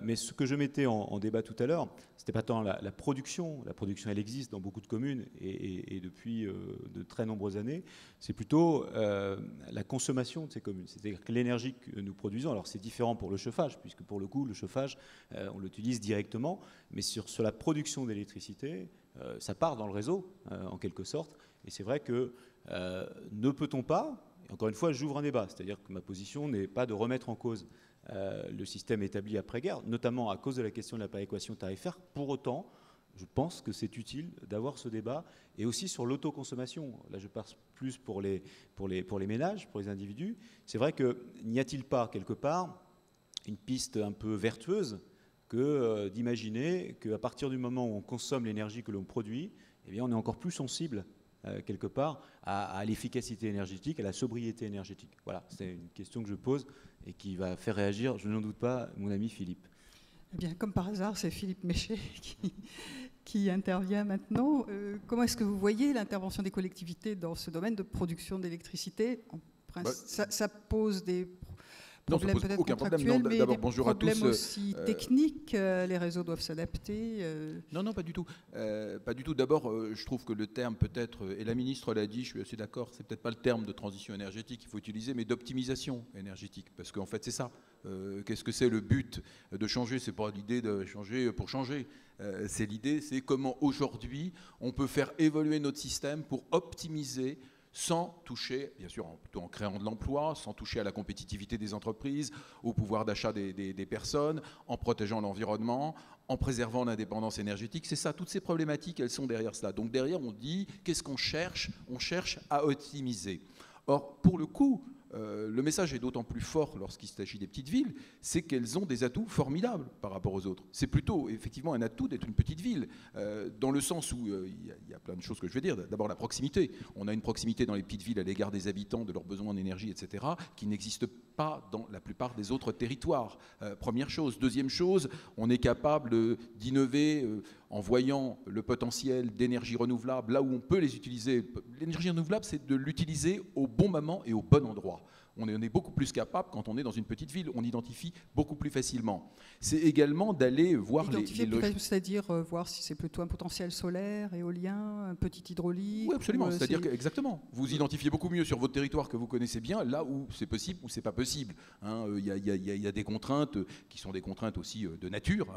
Mais ce que je mettais en débat tout à l'heure, ce n'était pas tant la production. La production, elle existe dans beaucoup de communes et depuis de très nombreuses années. C'est plutôt la consommation de ces communes. C'est-à-dire que l'énergie que nous produisons, alors c'est différent pour le chauffage, puisque pour le coup, le chauffage, on l'utilise directement. Mais sur la production d'électricité, ça part dans le réseau, en quelque sorte. Et c'est vrai que ne peut-on pas, et encore une fois, j'ouvre un débat, c'est-à-dire que ma position n'est pas de remettre en cause le système établi après-guerre, notamment à cause de la question de la péréquation tarifaire. Pour autant, je pense que c'est utile d'avoir ce débat, et aussi sur l'autoconsommation. Là, je passe plus pour les ménages, pour les individus. C'est vrai que n'y a-t-il pas, quelque part, une piste un peu vertueuse que d'imaginer qu'à partir du moment où on consomme l'énergie que l'on produit, eh bien, on est encore plus sensible quelque part à l'efficacité énergétique, à la sobriété énergétique. Voilà, c'est une question que je pose et qui va faire réagir, je n'en doute pas, mon ami Philippe. Eh bien, comme par hasard, c'est Philippe Méchet qui intervient maintenant. Comment est-ce que vous voyez l'intervention des collectivités dans ce domaine de production d'électricité? Ça pose des problèmes peut-être contractuels, mais des problèmes aussi techniques. Les réseaux doivent s'adapter. Non, pas du tout. Pas du tout. D'abord, je trouve que le terme peut-être, et la ministre l'a dit, je suis assez d'accord, c'est peut-être pas le terme de transition énergétique qu'il faut utiliser, mais d'optimisation énergétique, parce qu'en fait c'est ça. Qu'est-ce que c'est le but de changer? C'est pas l'idée de changer pour changer. C'est l'idée, c'est comment aujourd'hui on peut faire évoluer notre système pour optimiser, sans toucher, bien sûr, plutôt en créant de l'emploi, sans toucher à la compétitivité des entreprises, au pouvoir d'achat des personnes, en protégeant l'environnement, en préservant l'indépendance énergétique. C'est ça, toutes ces problématiques, elles sont derrière cela. Donc derrière, on dit, qu'est-ce qu'on cherche? On cherche à optimiser. Or, pour le coup, le message est d'autant plus fort lorsqu'il s'agit des petites villes, c'est qu'elles ont des atouts formidables par rapport aux autres. C'est plutôt effectivement un atout d'être une petite ville, dans le sens où il y a plein de choses que je vais dire. D'abord la proximité. On a une proximité dans les petites villes à l'égard des habitants, de leurs besoins d'énergie, etc., qui n'existe pas dans la plupart des autres territoires. Première chose. Deuxième chose, on est capable d'innover en voyant le potentiel d'énergie renouvelable, là où on peut les utiliser. L'énergie renouvelable, c'est de l'utiliser au bon moment et au bon endroit. On est beaucoup plus capable quand on est dans une petite ville. On identifie beaucoup plus facilement. C'est également d'aller voir les logements. C'est-à-dire voir si c'est plutôt un potentiel solaire, éolien, un petit hydraulique. Oui, absolument. C'est-à-dire que, exactement, vous identifiez beaucoup mieux sur votre territoire que vous connaissez bien, là où c'est possible ou c'est pas possible. Il y a des contraintes qui sont des contraintes aussi de nature,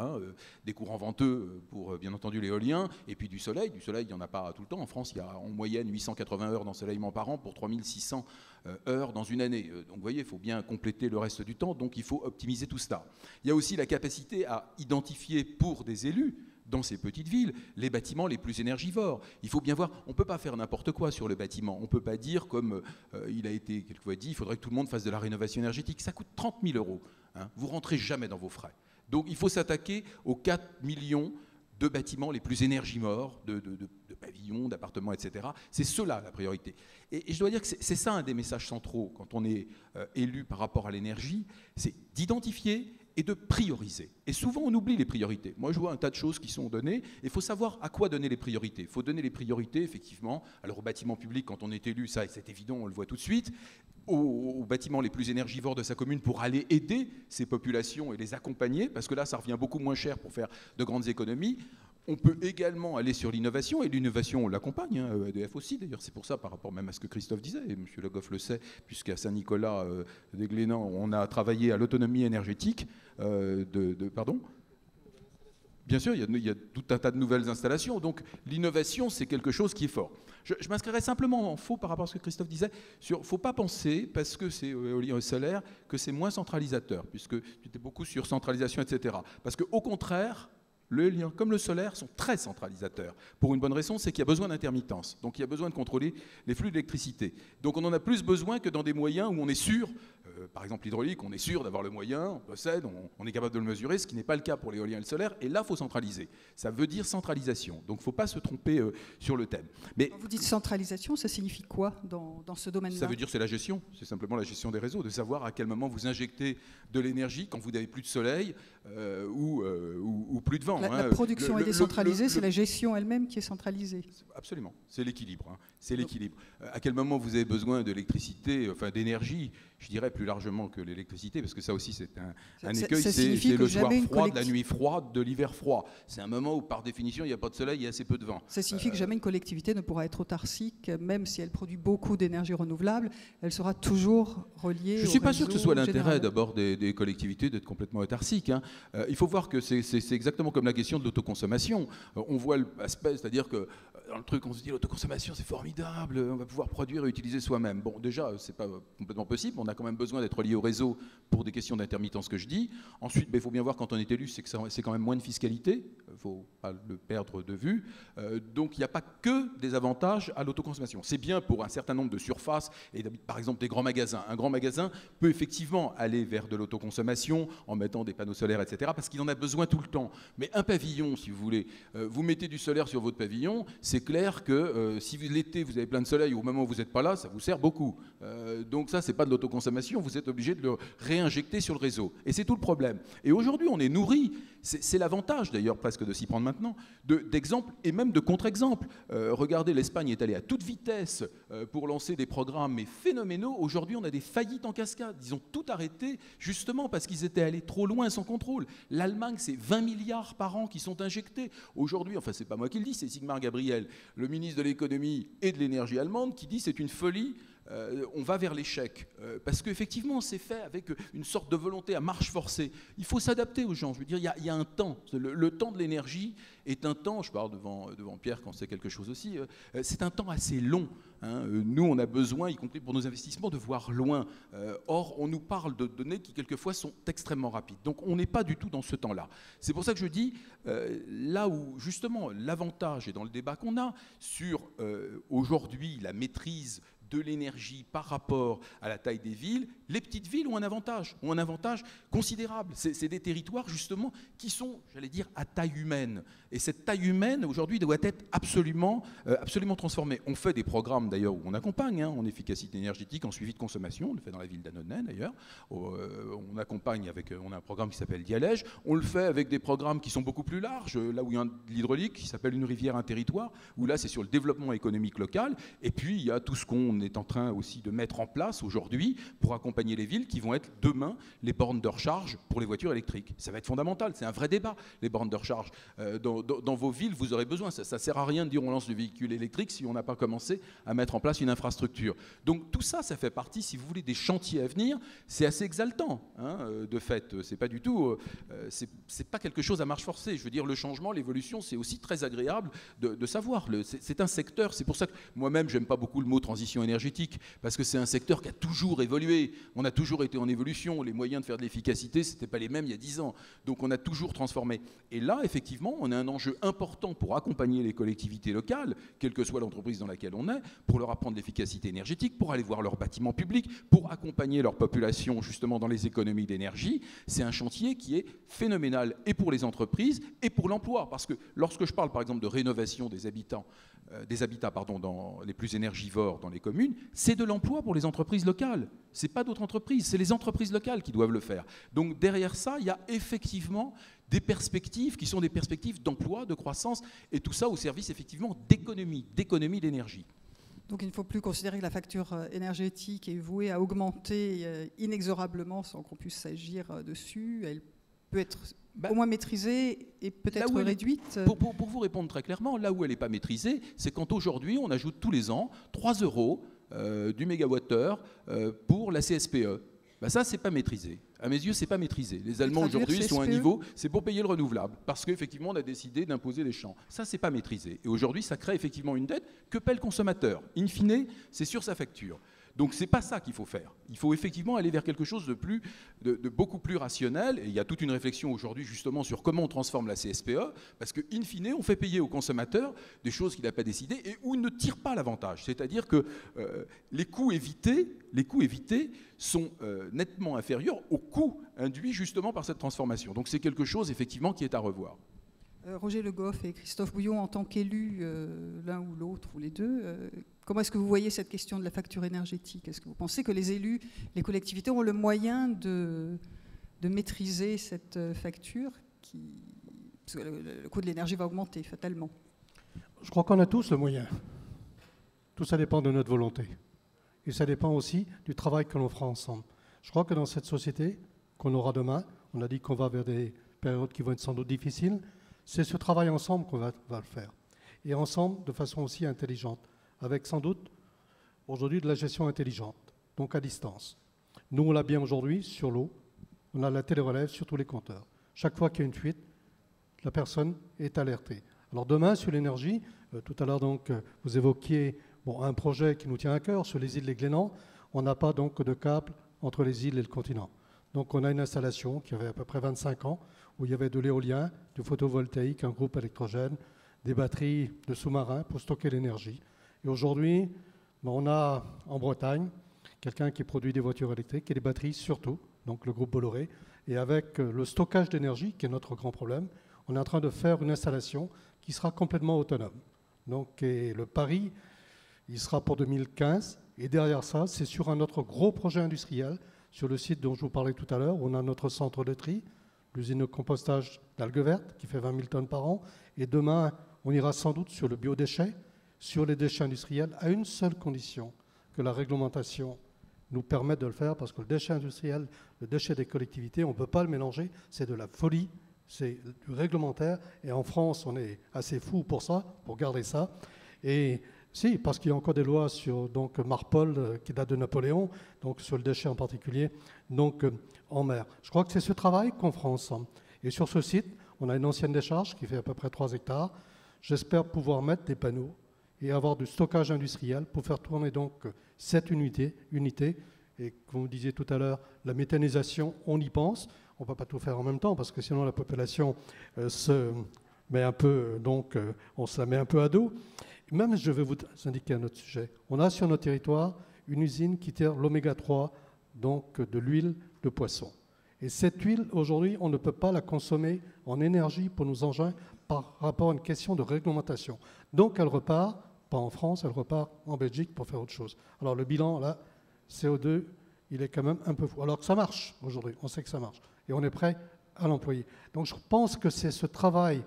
des courants venteux pour, bien entendu, l'éolien, et puis du soleil. Du soleil, il n'y en a pas tout le temps. En France, il y a en moyenne 880 heures d'ensoleillement par an pour 3600 heures dans une année. Donc vous voyez, il faut bien compléter le reste du temps, donc il faut optimiser tout cela. Il y a aussi la capacité à identifier pour des élus, dans ces petites villes, les bâtiments les plus énergivores. Il faut bien voir, on ne peut pas faire n'importe quoi sur le bâtiment. On ne peut pas dire, comme il a été quelquefois dit, il faudrait que tout le monde fasse de la rénovation énergétique. Ça coûte 30 000 €. Vous ne rentrez jamais dans vos frais. Donc il faut s'attaquer aux 4 millions de bâtiments les plus énergivores, de pavillons, d'appartements, etc. C'est cela la priorité. Et je dois dire que c'est ça un des messages centraux quand on est élu par rapport à l'énergie, c'est d'identifier et de prioriser. Et souvent, on oublie les priorités. Moi, je vois un tas de choses qui sont données, et il faut savoir à quoi donner les priorités. Il faut donner les priorités, effectivement, alors au bâtiment public, quand on est élu, ça, c'est évident, on le voit tout de suite, aux bâtiments les plus énergivores de sa commune pour aller aider ces populations et les accompagner, parce que là, ça revient beaucoup moins cher pour faire de grandes économies. On peut également aller sur l'innovation, et l'innovation, on l'accompagne, EDF aussi, d'ailleurs, c'est pour ça, par rapport même à ce que Christophe disait, et M. Le Goff le sait, puisqu'à Saint-Nicolas des Glénans, on a travaillé à l'autonomie énergétique, pardon. Bien sûr, il y a tout un tas de nouvelles installations, donc l'innovation, c'est quelque chose qui est fort. Je m'inscrirais simplement en faux par rapport à ce que Christophe disait, sur, faut pas penser, parce que c'est éolien solaire, que c'est moins centralisateur, puisque tu étais beaucoup sur centralisation, etc. Parce qu'au contraire, l'éolien comme le solaire sont très centralisateurs. Pour une bonne raison, c'est qu'il y a besoin d'intermittence, donc il y a besoin de contrôler les flux d'électricité. Donc on en a plus besoin que dans des moyens où on est sûr, par exemple l'hydraulique, on est sûr d'avoir le moyen, on possède, on est capable de le mesurer, ce qui n'est pas le cas pour l'éolien et le solaire, et là il faut centraliser. Ça veut dire centralisation, donc il ne faut pas se tromper sur le thème. Mais quand vous dites centralisation, ça signifie quoi dans ce domaine-là? Ça veut dire c'est la gestion, c'est simplement la gestion des réseaux, de savoir à quel moment vous injectez de l'énergie quand vous n'avez plus de soleil ou plus de vent. important. La production est décentralisée, c'est la gestion elle-même qui est centralisée. Absolument, c'est l'équilibre. Hein. C'est l'équilibre. À quel moment vous avez besoin d'électricité, enfin d'énergie, je dirais plus largement que l'électricité, parce que ça aussi c'est un écueil, c'est le soir froid, la nuit froide, de l'hiver froid. C'est un moment où par définition il n'y a pas de soleil, il y a assez peu de vent. Ça signifie que jamais une collectivité ne pourra être autarcique, même si elle produit beaucoup d'énergie renouvelable, elle sera toujours reliée. Je ne suis pas sûr que ce soit l'intérêt d'abord des collectivités d'être complètement autarciques. Hein. Il faut voir que c'est exactement comme la question de l'autoconsommation. On voit l'aspect, c'est-à-dire que dans le truc on se dit l'autoconsommation c'est formidable, on va pouvoir produire et utiliser soi-même. Bon déjà c'est pas complètement possible, on a quand même besoin d'être lié au réseau pour des questions d'intermittence que je dis. Ensuite, il faut bien voir quand on est élu, c'est que c'est quand même moins de fiscalité, il ne faut pas le perdre de vue. Donc il n'y a pas que des avantages à l'autoconsommation. C'est bien pour un certain nombre de surfaces et par exemple des grands magasins. Un grand magasin peut effectivement aller vers de l'autoconsommation en mettant des panneaux solaires, etc. parce qu'il en a besoin tout le temps. Mais un pavillon, si vous voulez, vous mettez du solaire sur votre pavillon, c'est clair que si l'été vous avez plein de soleil au moment où vous n'êtes pas là, ça vous sert beaucoup. Donc ça, c'est pas de l'autoconsommation. Vous êtes obligé de le réinjecter sur le réseau. Et c'est tout le problème. Et aujourd'hui, on est nourri, c'est l'avantage d'ailleurs presque de s'y prendre maintenant, d'exemples et même de contre-exemples. Regardez, l'Espagne est allée à toute vitesse pour lancer des programmes mais phénoménaux. Aujourd'hui, on a des faillites en cascade. Ils ont tout arrêté justement parce qu'ils étaient allés trop loin sans contrôle. L'Allemagne, c'est 20 milliards par an qui sont injectés. Aujourd'hui, enfin, c'est pas moi qui le dis, c'est Sigmar Gabriel, le ministre de l'économie et de l'énergie allemande, qui dit c'est une folie. On va vers l'échec, parce qu'effectivement c'est fait avec une sorte de volonté à marche forcée. Il faut s'adapter aux gens, je veux dire, il y a un temps, le temps de l'énergie est un temps, je parle devant Pierre quand c'est quelque chose aussi, c'est un temps assez long. Hein, nous, on a besoin, y compris pour nos investissements, de voir loin. Or, on nous parle de données qui, quelquefois, sont extrêmement rapides. Donc, on n'est pas du tout dans ce temps-là. C'est pour ça que je dis, là où, justement, l'avantage est dans le débat qu'on a sur, aujourd'hui, la maîtrise de l'énergie par rapport à la taille des villes, les petites villes ont un avantage considérable. C'est des territoires, justement, qui sont, j'allais dire, à taille humaine. Et cette taille humaine, aujourd'hui, doit être absolument, absolument transformée. On fait des programmes d'ailleurs où on accompagne en efficacité énergétique, en suivi de consommation, on le fait dans la ville d'Annonay d'ailleurs, on accompagne avec, on a un programme qui s'appelle Dialège, on le fait avec des programmes qui sont beaucoup plus larges, là où il y a de l'hydraulique qui s'appelle Une rivière, un territoire, où là c'est sur le développement économique local, et puis il y a tout ce qu'on est en train aussi de mettre en place aujourd'hui pour accompagner les villes qui vont être demain les bornes de recharge pour les voitures électriques. Ça va être fondamental, c'est un vrai débat, les bornes de recharge. Dans vos villes vous aurez besoin, ça ne sert à rien de dire on lance du véhicule électrique si on n'a pas commencé à mettre en place une infrastructure. Donc tout ça, ça fait partie, si vous voulez, des chantiers à venir. C'est assez exaltant, de fait. C'est pas du tout, c'est pas quelque chose à marche forcée. Je veux dire, le changement, l'évolution, c'est aussi très agréable de savoir. C'est un secteur, c'est pour ça que moi-même, j'aime pas beaucoup le mot transition énergétique, parce que c'est un secteur qui a toujours évolué. On a toujours été en évolution. Les moyens de faire de l'efficacité, c'était pas les mêmes il y a 10 ans. Donc on a toujours transformé. Et là, effectivement, on a un enjeu important pour accompagner les collectivités locales, quelle que soit l'entreprise dans laquelle on est, pour leur apprendre l'efficacité énergétique, pour aller voir leurs bâtiments publics, pour accompagner leur population justement dans les économies d'énergie. C'est un chantier qui est phénoménal et pour les entreprises et pour l'emploi. Parce que lorsque je parle par exemple de rénovation des habitats, dans les plus énergivores dans les communes, c'est de l'emploi pour les entreprises locales. C'est pas d'autres entreprises, c'est les entreprises locales qui doivent le faire. Donc derrière ça, il y a effectivement des perspectives qui sont des perspectives d'emploi, de croissance et tout ça au service effectivement d'économie d'énergie. Donc il ne faut plus considérer que la facture énergétique est vouée à augmenter inexorablement sans qu'on puisse agir dessus. Elle peut être au moins maîtrisée et peut-être réduite. Pour vous répondre très clairement, là où elle n'est pas maîtrisée, c'est quand aujourd'hui on ajoute tous les ans 3 € du mégawattheure pour la CSPE. Ben ça, c'est pas maîtrisé. À mes yeux, c'est pas maîtrisé. Les Allemands aujourd'hui sont à un niveau, c'est pour payer le renouvelable, parce qu'effectivement, on a décidé d'imposer des champs. Ça, c'est pas maîtrisé. Et aujourd'hui, ça crée effectivement une dette que paie le consommateur. In fine, c'est sur sa facture. Donc c'est pas ça qu'il faut faire. Il faut effectivement aller vers quelque chose de beaucoup plus rationnel. Et il y a toute une réflexion aujourd'hui justement sur comment on transforme la CSPE, parce que in fine, on fait payer aux consommateurs des choses qu'il n'a pas décidées et où il ne tire pas l'avantage. C'est-à-dire que les coûts évités sont nettement inférieurs aux coûts induits justement par cette transformation. Donc c'est quelque chose effectivement qui est à revoir. Roger Le Goff et Christophe Bouillon, en tant qu'élus, l'un ou l'autre, ou les deux, comment est-ce que vous voyez cette question de la facture énergétique? Est-ce que vous pensez que les élus, les collectivités ont le moyen de maîtriser cette facture qui Parce que le coût de l'énergie va augmenter fatalement. Je crois qu'on a tous le moyen. Tout ça dépend de notre volonté. Et ça dépend aussi du travail que l'on fera ensemble. Je crois que dans cette société qu'on aura demain, on a dit qu'on va vers des périodes qui vont être sans doute difficiles, c'est ce travail ensemble qu'on va le faire. Et ensemble, de façon aussi intelligente, avec sans doute aujourd'hui de la gestion intelligente, donc à distance. Nous, on l'a bien aujourd'hui sur l'eau, on a la télérelève sur tous les compteurs. Chaque fois qu'il y a une fuite, la personne est alertée. Alors demain, sur l'énergie, tout à l'heure, donc, vous évoquiez un projet qui nous tient à cœur sur les îles des Glénans. On n'a pas donc de câble entre les îles et le continent. Donc on a une installation qui avait à peu près 25 ans, où il y avait de l'éolien, du photovoltaïque, un groupe électrogène, des batteries de sous-marins pour stocker l'énergie. Et aujourd'hui, on a en Bretagne quelqu'un qui produit des voitures électriques et des batteries surtout, donc le groupe Bolloré. Et avec le stockage d'énergie, qui est notre grand problème, on est en train de faire une installation qui sera complètement autonome. Donc et le pari, il sera pour 2015. Et derrière ça, c'est sur un autre gros projet industriel, sur le site dont je vous parlais tout à l'heure, où on a notre centre de tri, l'usine de compostage d'algues vertes, qui fait 20 000 tonnes par an. Et demain, on ira sans doute sur le biodéchet, sur les déchets industriels, à une seule condition, que la réglementation nous permette de le faire, parce que le déchet industriel, le déchet des collectivités, on ne peut pas le mélanger, c'est de la folie, c'est du réglementaire. Et en France, on est assez fou pour ça, pour garder ça. Et... si, parce qu'il y a encore des lois sur donc, Marpol, qui date de Napoléon, donc sur le déchet en particulier, donc en mer. Je crois que c'est ce travail qu'on fera ensemble. Et sur ce site, on a une ancienne décharge qui fait à peu près 3 hectares. J'espère pouvoir mettre des panneaux et avoir du stockage industriel pour faire tourner donc cette unité. Et comme vous disiez tout à l'heure, la méthanisation, on y pense. On ne peut pas tout faire en même temps, parce que sinon la population se met un peu, donc on se la met un peu à dos. Même, je vais vous indiquer un autre sujet. On a sur notre territoire une usine qui tire l'oméga-3, donc de l'huile de poisson. Et cette huile, aujourd'hui, on ne peut pas la consommer en énergie pour nos engins par rapport à une question de réglementation. Donc elle repart, pas en France, elle repart en Belgique pour faire autre chose. Alors le bilan, là, CO2, il est quand même un peu fou. Alors que ça marche aujourd'hui, on sait que ça marche. Et on est prêt à l'employer. Donc je pense que c'est ce travail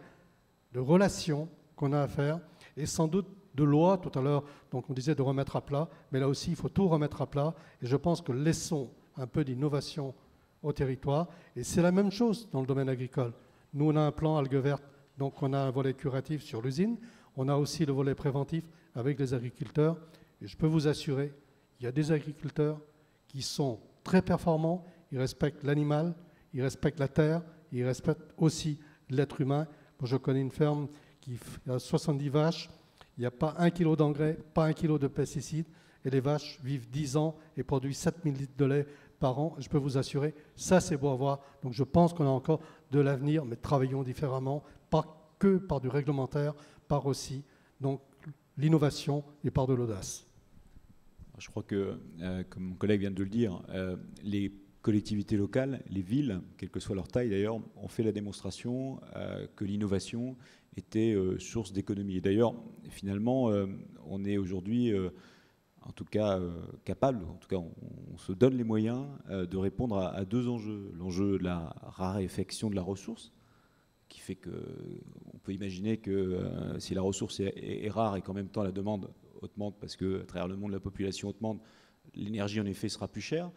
de relation qu'on a à faire. Et sans doute de loi, tout à l'heure, donc on disait de remettre à plat, mais là aussi il faut tout remettre à plat, et je pense que laissons un peu d'innovation au territoire, et c'est la même chose dans le domaine agricole. Nous on a un plan algues vertes, donc on a un volet curatif sur l'usine, on a aussi le volet préventif avec les agriculteurs, et je peux vous assurer, il y a des agriculteurs qui sont très performants, ils respectent l'animal, ils respectent la terre, ils respectent aussi l'être humain. Moi, je connais une ferme qui a 70 vaches, il n'y a pas 1 kg d'engrais, pas 1 kg de pesticides, et les vaches vivent 10 ans et produisent 7000 litres de lait par an. Je peux vous assurer, ça c'est beau à voir. Donc je pense qu'on a encore de l'avenir, mais travaillons différemment, pas que par du réglementaire, par aussi donc l'innovation et par de l'audace. Je crois que, comme mon collègue vient de le dire, les collectivités locales, les villes, quelle que soit leur taille d'ailleurs, ont fait la démonstration que l'innovation était source d'économie. Et d'ailleurs, finalement, on est aujourd'hui, en tout cas, capable, en tout cas, on se donne les moyens de répondre à deux enjeux. L'enjeu de la raréfaction de la ressource, qui fait qu'on peut imaginer que si la ressource est rare et qu'en même temps la demande augmente, parce qu'à travers le monde, la population augmente, l'énergie en effet sera plus chère.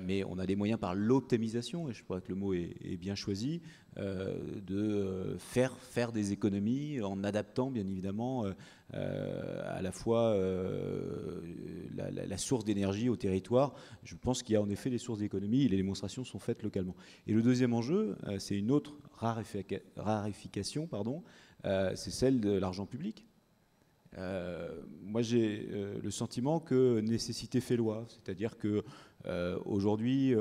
Mais on a des moyens par l'optimisation, et je crois que le mot est bien choisi, de faire des économies en adaptant bien évidemment à la fois la source d'énergie au territoire. Je pense qu'il y a en effet des sources d'économie et les démonstrations sont faites localement. Et le deuxième enjeu, c'est une autre raréfication, c'est celle de l'argent public. Moi j'ai le sentiment que nécessité fait loi, c'est-à-dire que aujourd'hui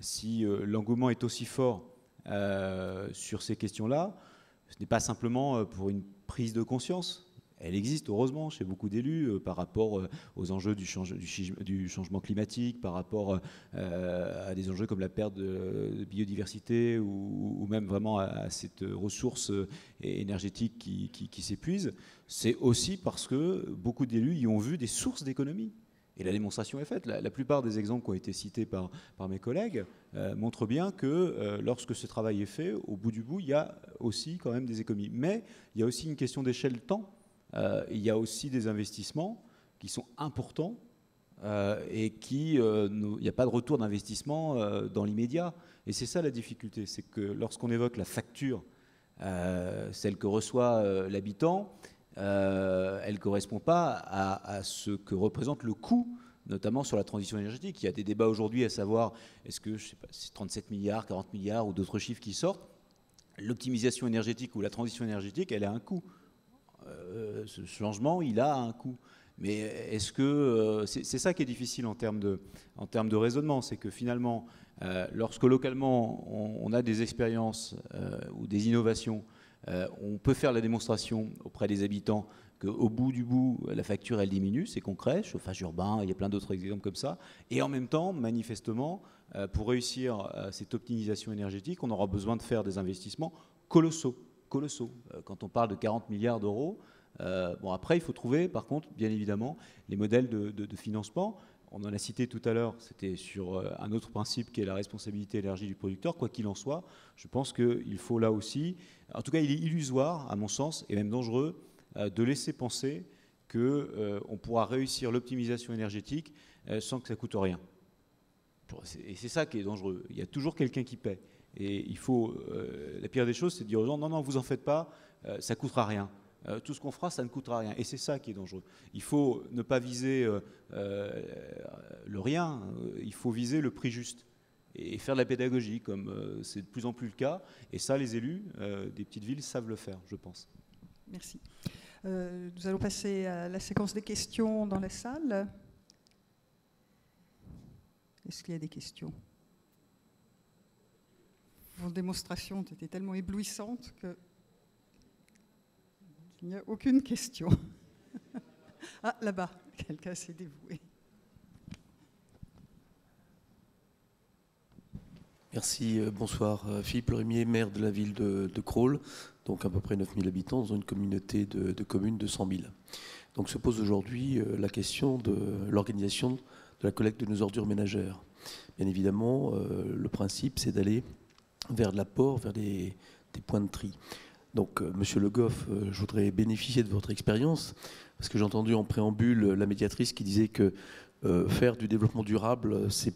si l'engouement est aussi fort sur ces questions-là, ce n'est pas simplement pour une prise de conscience, elle existe heureusement chez beaucoup d'élus par rapport aux enjeux du changement climatique, par rapport à des enjeux comme la perte de biodiversité ou même vraiment à cette ressource énergétique qui s'épuise. C'est aussi parce que beaucoup d'élus y ont vu des sources d'économie. Et la démonstration est faite. La plupart des exemples qui ont été cités par mes collègues montrent bien que lorsque ce travail est fait, au bout du bout, il y a aussi quand même des économies. Mais il y a aussi une question d'échelle temps. Il y a aussi des investissements qui sont importants et qui, il n'y a pas de retour d'investissement dans l'immédiat. Et c'est ça la difficulté, c'est que lorsqu'on évoque la facture, celle que reçoit l'habitant, elle ne correspond pas à ce que représente le coût, notamment sur la transition énergétique. Il y a des débats aujourd'hui à savoir, est-ce que, je ne sais pas, c'est 37 milliards, 40 milliards ou d'autres chiffres qui sortent. L'optimisation énergétique ou la transition énergétique, elle a un coût. Ce changement, il a un coût. Mais est-ce que... c'est ça qui est difficile en termes de raisonnement, c'est que finalement, lorsque localement, on a des expériences ou des innovations, on peut faire la démonstration auprès des habitants qu'au bout du bout, la facture, elle diminue, c'est concret, chauffage urbain, il y a plein d'autres exemples comme ça. Et en même temps, manifestement, pour réussir cette optimisation énergétique, on aura besoin de faire des investissements colossaux. Quand on parle de 40 milliards d'euros, bon, après, il faut trouver, par contre, bien évidemment, les modèles de financement. On en a cité tout à l'heure, c'était sur un autre principe qui est la responsabilité élargie du producteur. Quoi qu'il en soit, je pense qu'il faut là aussi... En tout cas, il est illusoire, à mon sens, et même dangereux, de laisser penser qu'on pourra réussir l'optimisation énergétique sans que ça coûte rien. Et c'est ça qui est dangereux. Il y a toujours quelqu'un qui paie. Et il faut... la pire des choses, c'est de dire aux gens, non, vous en faites pas, ça coûtera rien. Tout ce qu'on fera, ça ne coûtera rien. Et c'est ça qui est dangereux. Il faut ne pas viser le rien, il faut viser le prix juste. Et faire de la pédagogie, comme c'est de plus en plus le cas. Et ça, les élus des petites villes savent le faire, je pense. Merci. Nous allons passer à la séquence des questions dans la salle. Est-ce qu'il y a des questions ? Vos démonstrations étaient tellement éblouissantes que... Il n'y a aucune question. Ah, là-bas, quelqu'un s'est dévoué. Merci, bonsoir. Philippe Rémier, maire de la ville de Crolles, donc à peu près 9 000 habitants, dans une communauté de communes de 100 000. Donc se pose aujourd'hui la question de l'organisation de la collecte de nos ordures ménagères. Bien évidemment, le principe, c'est d'aller vers de l'apport, vers des points de tri. Donc, Monsieur Le Goff, je voudrais bénéficier de votre expérience, parce que j'ai entendu en préambule la médiatrice qui disait que faire du développement durable, c'est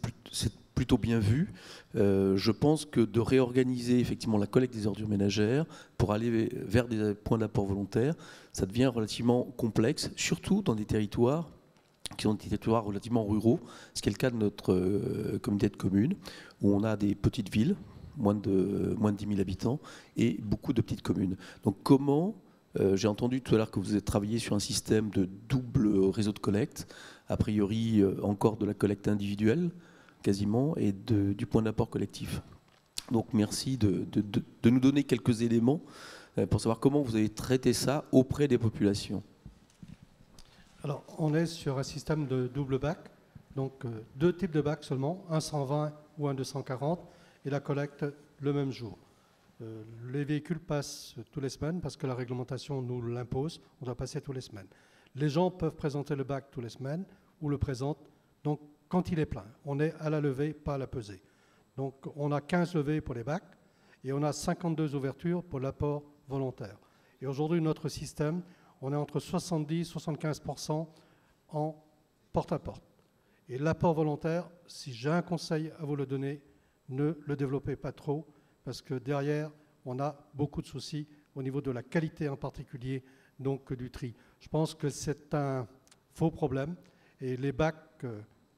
plutôt bien vu. Je pense que de réorganiser effectivement la collecte des ordures ménagères pour aller vers des points d'apport volontaires, ça devient relativement complexe, surtout dans des territoires qui sont des territoires relativement ruraux, ce qui est le cas de notre communauté de communes, où on a des petites villes, moins de 10 000 habitants, et beaucoup de petites communes. Donc comment, j'ai entendu tout à l'heure que vous avez travaillé sur un système de double réseau de collecte, a priori encore de la collecte individuelle, quasiment, et du point d'apport collectif. Donc merci de nous donner quelques éléments pour savoir comment vous avez traité ça auprès des populations. Alors, on est sur un système de double bac, donc deux types de bacs seulement, un 120 ou un 240, et la collecte le même jour. Les véhicules passent tous les semaines parce que la réglementation nous l'impose, on doit passer tous les semaines. Les gens peuvent présenter le bac tous les semaines ou le présentent donc, quand il est plein. On est à la levée, pas à la pesée. Donc on a 15 levées pour les bacs et on a 52 ouvertures pour l'apport volontaire. Et aujourd'hui, notre système, on est entre 70 et 75% en porte-à-porte. Et l'apport volontaire, si j'ai un conseil à vous le donner, ne le développez pas trop, parce que derrière, on a beaucoup de soucis au niveau de la qualité en particulier, donc du tri. Je pense que c'est un faux problème. Et les bacs,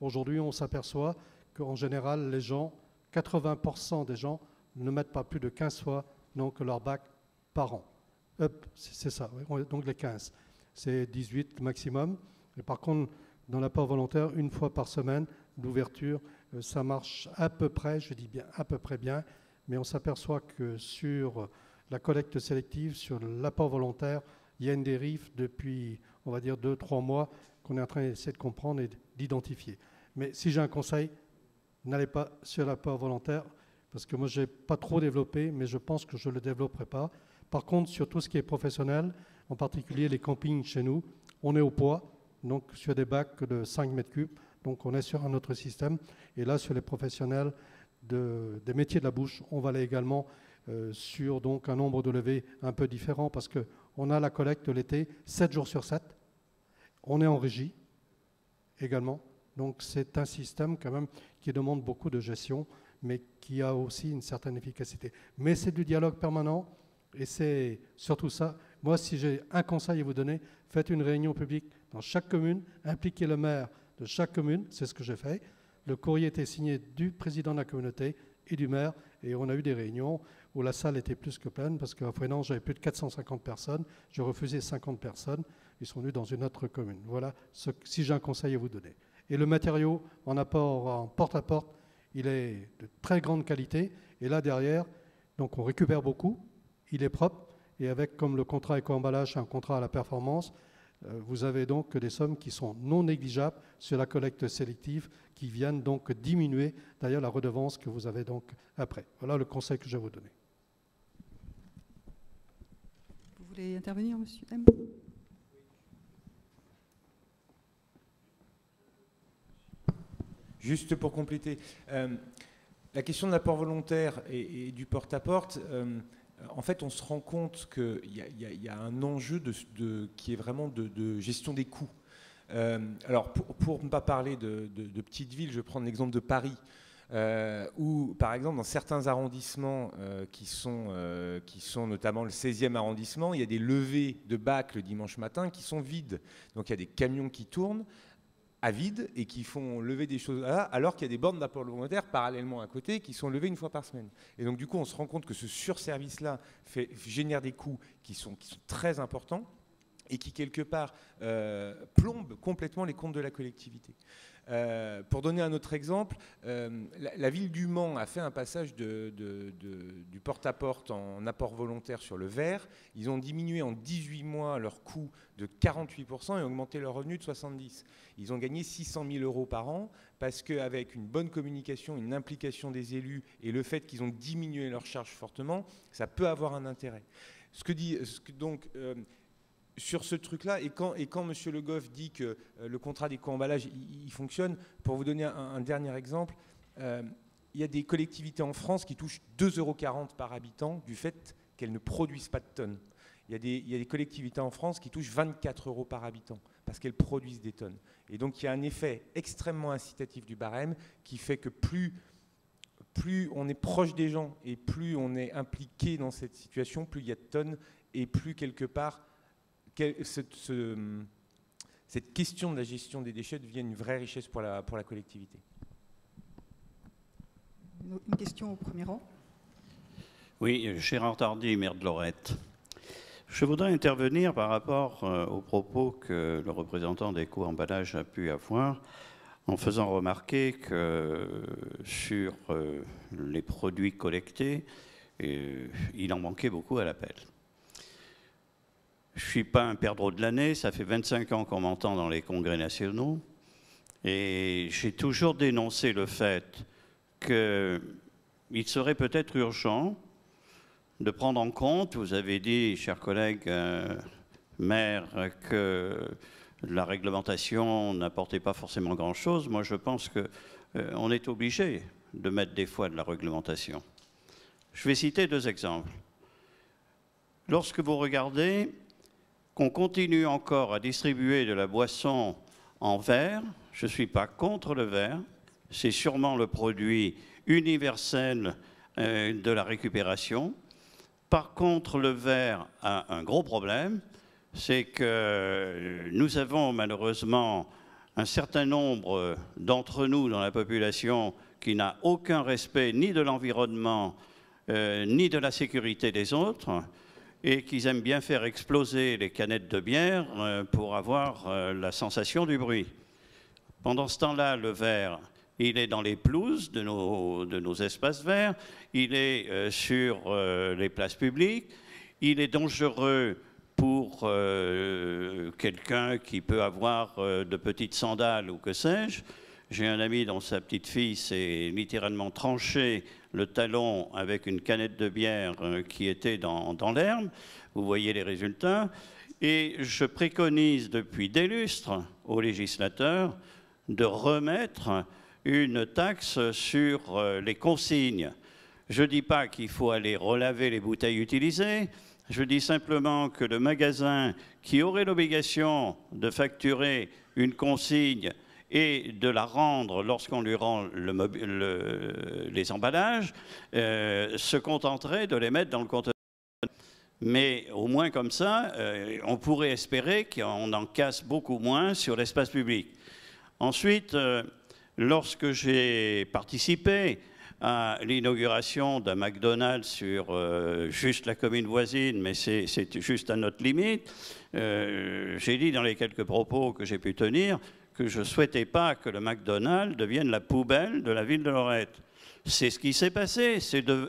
aujourd'hui, on s'aperçoit qu'en général, les gens, 80% des gens, ne mettent pas plus de 15 fois donc, leur bac par an. C'est ça, donc les 15. C'est 18 maximum. Et par contre, dans l'apport volontaire, une fois par semaine d'ouverture, ça marche à peu près, je dis bien à peu près bien, mais on s'aperçoit que sur la collecte sélective, sur l'apport volontaire, il y a une dérive depuis, on va dire, 2-3 mois qu'on est en train d'essayer de comprendre et d'identifier. Mais si j'ai un conseil, n'allez pas sur l'apport volontaire, parce que moi, je n'ai pas trop développé, mais je pense que je ne le développerai pas. Par contre, sur tout ce qui est professionnel, en particulier les campings chez nous, on est au poids, donc sur des bacs de 5 mètres cubes. Donc on est sur un autre système. Et là, sur les professionnels des métiers de la bouche, on va aller également sur donc, un nombre de levées un peu différent parce qu'on a la collecte l'été 7 jours sur 7. On est en régie également. Donc c'est un système quand même qui demande beaucoup de gestion, mais qui a aussi une certaine efficacité. Mais c'est du dialogue permanent et c'est surtout ça. Moi, si j'ai un conseil à vous donner, faites une réunion publique dans chaque commune, impliquez le maire de chaque commune, c'est ce que j'ai fait. Le courrier était signé du président de la communauté et du maire, et on a eu des réunions où la salle était plus que pleine, parce qu'à Fouesnant, j'avais plus de 450 personnes, j'ai refusé 50 personnes, ils sont venus dans une autre commune. Voilà, si j'ai un conseil à vous donner. Et le matériau en apport, en porte-à-porte, il est de très grande qualité, et là derrière, donc on récupère beaucoup, il est propre, et avec, comme le contrat Eco-Emballage, c'est un contrat à la performance, vous avez donc des sommes qui sont non négligeables sur la collecte sélective qui viennent donc diminuer d'ailleurs la redevance que vous avez donc après. Voilà le conseil que je vais vous donner. Vous voulez intervenir, monsieur M. Juste pour compléter, la question de l'apport volontaire et du porte-à-porte... en fait, on se rend compte qu'il y a un enjeu qui est vraiment de gestion des coûts. Alors, pour ne pas parler de petites villes, je vais prendre l'exemple de Paris, où, par exemple, dans certains arrondissements qui sont notamment le 16e arrondissement, il y a des levées de bacs le dimanche matin qui sont vides. Donc, il y a des camions qui tournent à vide et qui font lever des choses là, alors qu'il y a des bornes d'apport volontaire parallèlement à côté qui sont levées une fois par semaine. Et donc, du coup, on se rend compte que ce surservice-là génère des coûts qui sont très importants et qui, quelque part, plombent complètement les comptes de la collectivité. Pour donner un autre exemple, la ville du Mans a fait un passage du porte-à-porte en apport volontaire sur le verre. Ils ont diminué en 18 mois leur coût de 48% et augmenté leur revenu de 70%. Ils ont gagné 600 000 € par an parce qu'avec une bonne communication, une implication des élus et le fait qu'ils ont diminué leurs charges fortement, ça peut avoir un intérêt. Sur ce truc-là, et quand M. Le Goff dit que le contrat d'éco-emballage, il fonctionne, pour vous donner un dernier exemple, il y a des collectivités en France qui touchent 2,40 € par habitant du fait qu'elles ne produisent pas de tonnes. Il y a des collectivités en France qui touchent 24 € par habitant parce qu'elles produisent des tonnes. Et donc, il y a un effet extrêmement incitatif du barème qui fait que plus on est proche des gens et plus on est impliqué dans cette situation, plus il y a de tonnes et plus, quelque part, cette question de la gestion des déchets devient une vraie richesse pour la collectivité. Une question au premier rang. Oui, Gérard Tardy, maire de Lorette. Je voudrais intervenir par rapport aux propos que le représentant d'Eco-Emballage a pu avoir en faisant remarquer que sur les produits collectés, il en manquait beaucoup à l'appel. Je ne suis pas un perdreau de l'année, ça fait 25 ans qu'on m'entend dans les congrès nationaux et j'ai toujours dénoncé le fait qu'il serait peut-être urgent de prendre en compte, vous avez dit, chers collègues maires, que la réglementation n'apportait pas forcément grand-chose. Moi, je pense qu'on est obligé de mettre des fois de la réglementation. Je vais citer deux exemples. Lorsque vous regardez qu'on continue encore à distribuer de la boisson en verre, je ne suis pas contre le verre, c'est sûrement le produit universel de la récupération. Par contre, le verre a un gros problème, c'est que nous avons malheureusement un certain nombre d'entre nous dans la population qui n'a aucun respect ni de l'environnement, ni de la sécurité des autres, et qu'ils aiment bien faire exploser les canettes de bière pour avoir la sensation du bruit. Pendant ce temps-là, le verre, il est dans les pelouses de nos espaces verts, il est sur les places publiques, il est dangereux pour quelqu'un qui peut avoir de petites sandales ou que sais-je. J'ai un ami dont sa petite fille s'est littéralement tranché le talon avec une canette de bière qui était dans l'herbe. Vous voyez les résultats. Et je préconise depuis des lustres aux législateurs de remettre une taxe sur les consignes. Je ne dis pas qu'il faut aller relaver les bouteilles utilisées, je dis simplement que le magasin qui aurait l'obligation de facturer une consigne et de la rendre lorsqu'on lui rend les emballages, se contenterait de les mettre dans le conteneur. Mais au moins comme ça, on pourrait espérer qu'on en casse beaucoup moins sur l'espace public. Ensuite, lorsque j'ai participé à l'inauguration d'un McDonald's sur juste la commune voisine, mais c'est juste à notre limite, j'ai dit dans les quelques propos que j'ai pu tenir que je ne souhaitais pas que le McDonald's devienne la poubelle de la ville de Lorette. C'est ce qui s'est passé.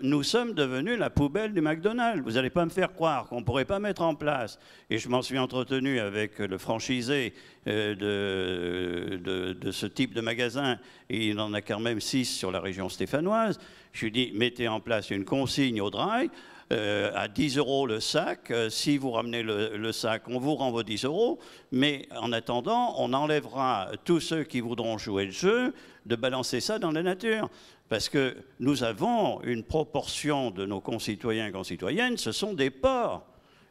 Nous sommes devenus la poubelle du McDonald's. Vous n'allez pas me faire croire qu'on ne pourrait pas mettre en place. Et je m'en suis entretenu avec le franchisé de ce type de magasin. Et il en a quand même 6 sur la région stéphanoise. Je lui ai dit, mettez en place une consigne au dry à 10 € le sac. Si vous ramenez le sac, on vous rend vos 10 €. Mais en attendant, on enlèvera tous ceux qui voudront jouer le jeu de balancer ça dans la nature. Parce que nous avons une proportion de nos concitoyens et concitoyennes, ce sont des porcs.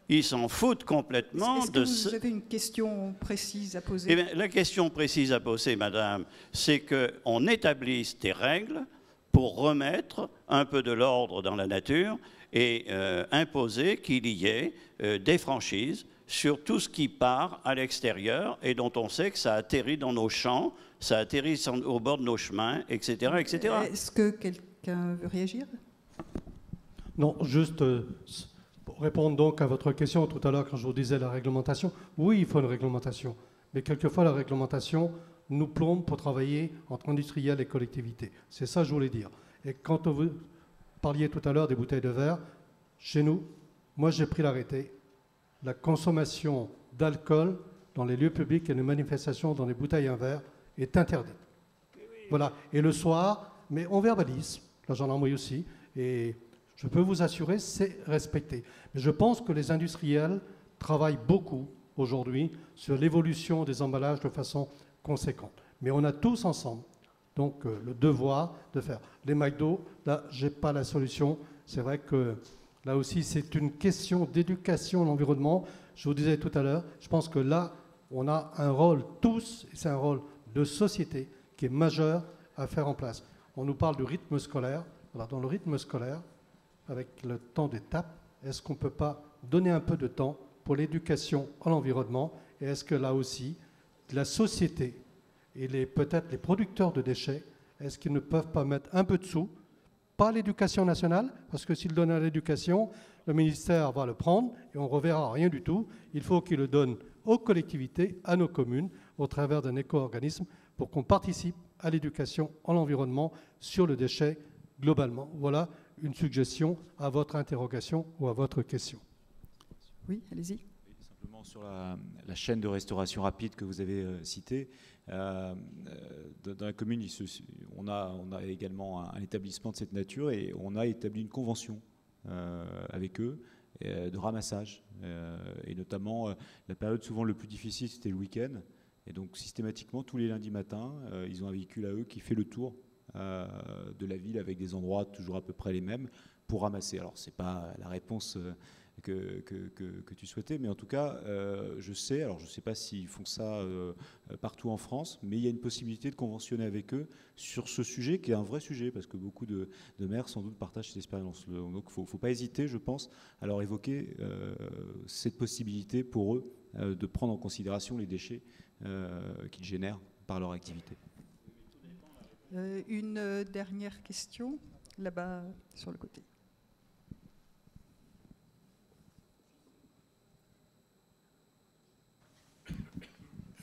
Ils s'en foutent complètement de... Est-ce que vous avez une question précise à poser? Eh bien, la question précise à poser, madame, c'est qu'on établisse des règles pour remettre un peu de l'ordre dans la nature et imposer qu'il y ait des franchises sur tout ce qui part à l'extérieur et dont on sait que ça atterrit dans nos champs, ça atterrit au bord de nos chemins, etc. etc. Est-ce que quelqu'un veut réagir? Non, juste pour répondre donc à votre question tout à l'heure quand je vous disais la réglementation, oui, il faut une réglementation, mais quelquefois la réglementation nous plombe pour travailler entre industriels et collectivités. C'est ça que je voulais dire. Et quand vous parliez tout à l'heure des bouteilles de verre, chez nous, moi j'ai pris l'arrêté, la consommation d'alcool dans les lieux publics et les manifestations dans les bouteilles à verre est interdite. Voilà. Et le soir, mais on verbalise, la gendarmerie aussi, et je peux vous assurer, c'est respecté. Mais je pense que les industriels travaillent beaucoup aujourd'hui sur l'évolution des emballages de façon conséquente. Mais on a tous ensemble, donc, le devoir de faire. Les McDo, là, j'ai pas la solution. C'est vrai que là aussi, c'est une question d'éducation à l'environnement. Je vous disais tout à l'heure, je pense que là, on a un rôle tous, et c'est un rôle de société qui est majeur à faire en place. On nous parle du rythme scolaire. Alors, dans le rythme scolaire, avec le temps d'étape, est-ce qu'on ne peut pas donner un peu de temps pour l'éducation à l'environnement? Et est-ce que là aussi, la société et peut-être les producteurs de déchets, est-ce qu'ils ne peuvent pas mettre un peu de sous? Pas l'éducation nationale, parce que s'il donne à l'éducation, le ministère va le prendre et on ne reverra rien du tout. Il faut qu'il le donne aux collectivités, à nos communes, au travers d'un éco-organisme, pour qu'on participe à l'éducation en l'environnement sur le déchet globalement. Voilà une suggestion à votre interrogation ou à votre question. Oui, allez-y. Simplement sur la chaîne de restauration rapide que vous avez citée, dans la commune, on a également un établissement de cette nature et on a établi une convention avec eux de ramassage. Et notamment, la période souvent le plus difficile, c'était le week-end. Et donc, systématiquement, tous les lundis matins, ils ont un véhicule à eux qui fait le tour de la ville avec des endroits toujours à peu près les mêmes pour ramasser. Alors, ce n'est pas la réponse que tu souhaitais, mais en tout cas, je sais, alors je ne sais pas s'ils font ça partout en France, mais il y a une possibilité de conventionner avec eux sur ce sujet qui est un vrai sujet, parce que beaucoup de maires, sans doute, partagent cette expérience. Donc, il ne faut pas hésiter, je pense, à leur évoquer cette possibilité pour eux de prendre en considération les déchets qu'ils génèrent par leur activité. Une dernière question, là-bas, sur le côté.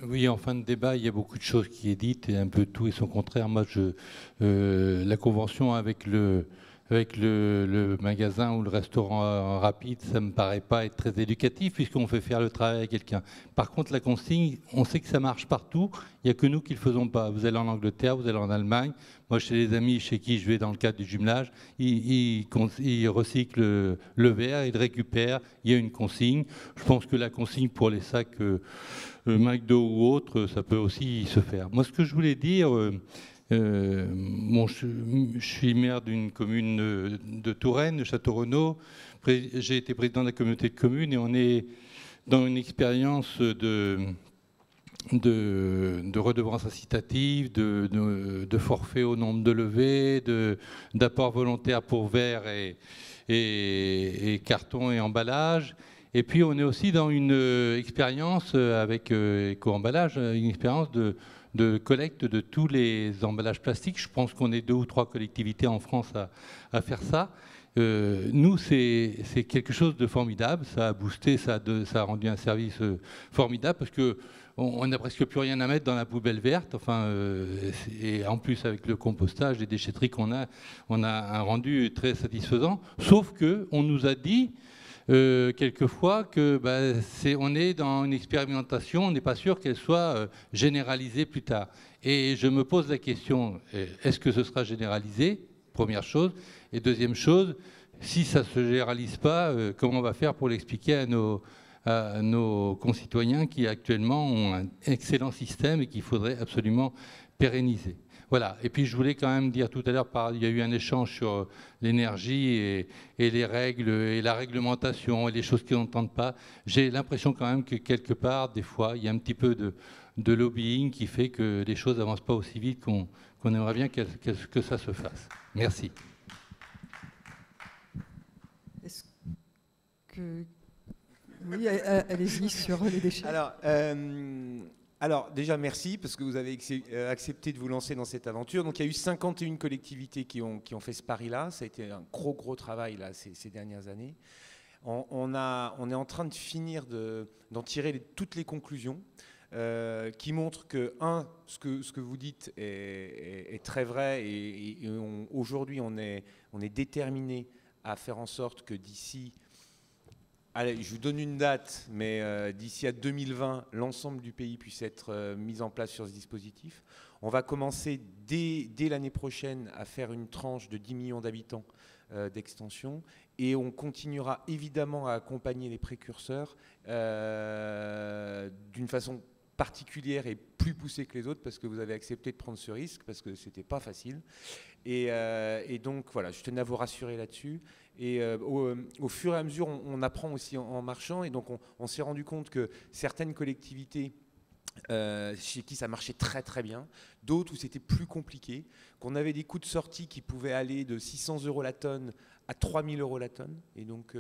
Oui, en fin de débat, il y a beaucoup de choses qui est dite, et un peu tout et son contraire. Moi, la convention avec avec le magasin ou le restaurant rapide, ça ne me paraît pas être très éducatif puisqu'on fait faire le travail à quelqu'un. Par contre, la consigne, on sait que ça marche partout. Il n'y a que nous qui ne le faisons pas. Vous allez en Angleterre, vous allez en Allemagne. Moi, chez les amis chez qui je vais dans le cadre du jumelage, ils recyclent le verre, ils le récupèrent. Il y a une consigne. Je pense que la consigne pour les sacs McDo ou autres, ça peut aussi se faire. Moi, ce que je voulais dire... bon, je suis maire d'une commune de Touraine, de Château-Renaud. J'ai été président de la communauté de communes et on est dans une expérience de redevance incitative, de forfait au nombre de levées, d'apport volontaire pour verre et carton et emballage. Et puis on est aussi dans une expérience avec Eco-Emballage, une expérience de collecte de tous les emballages plastiques. Je pense qu'on est 2 ou 3 collectivités en France à faire ça. Nous, c'est quelque chose de formidable. Ça a boosté, ça a rendu un service formidable parce que on n'a presque plus rien à mettre dans la poubelle verte. Enfin, et en plus, avec le compostage, les déchetteries qu'on a, on a un rendu très satisfaisant. Sauf qu'on nous a dit... quelquefois que bah, on est dans une expérimentation, on n'est pas sûr qu'elle soit généralisée plus tard. Et je me pose la question, est-ce que ce sera généralisé? Première chose. Et deuxième chose, si ça ne se généralise pas, comment on va faire pour l'expliquer à nos concitoyens qui actuellement ont un excellent système et qu'il faudrait absolument pérenniser? Voilà. Et puis je voulais quand même dire tout à l'heure, il y a eu un échange sur l'énergie et les règles et la réglementation et les choses qu'ils n'entendent pas. J'ai l'impression quand même que quelque part, des fois, il y a un petit peu de lobbying qui fait que les choses n'avancent pas aussi vite qu'on aimerait bien que ça se fasse. Merci. Est-ce que... Oui, allez-y sur les déchets. Alors déjà merci parce que vous avez accepté de vous lancer dans cette aventure. Donc il y a eu 51 collectivités qui ont fait ce pari-là. Ça a été un gros travail là, ces dernières années. On est en train de finir d'en tirer toutes les conclusions qui montrent que, ce que vous dites est très vrai et aujourd'hui on est déterminé à faire en sorte que d'ici... Allez, je vous donne une date, mais d'ici à 2020, l'ensemble du pays puisse être mis en place sur ce dispositif. On va commencer dès l'année prochaine à faire une tranche de 10 millions d'habitants d'extension et on continuera évidemment à accompagner les précurseurs d'une façon particulière et plus poussée que les autres parce que vous avez accepté de prendre ce risque, parce que ce n'était pas facile. Et donc, voilà, je tenais à vous rassurer là-dessus. Et au fur et à mesure, on apprend aussi en marchant. Et donc, on s'est rendu compte que certaines collectivités chez qui ça marchait très bien, d'autres où c'était plus compliqué, qu'on avait des coûts de sortie qui pouvaient aller de 600 € la tonne à 3 000 € la tonne. Et donc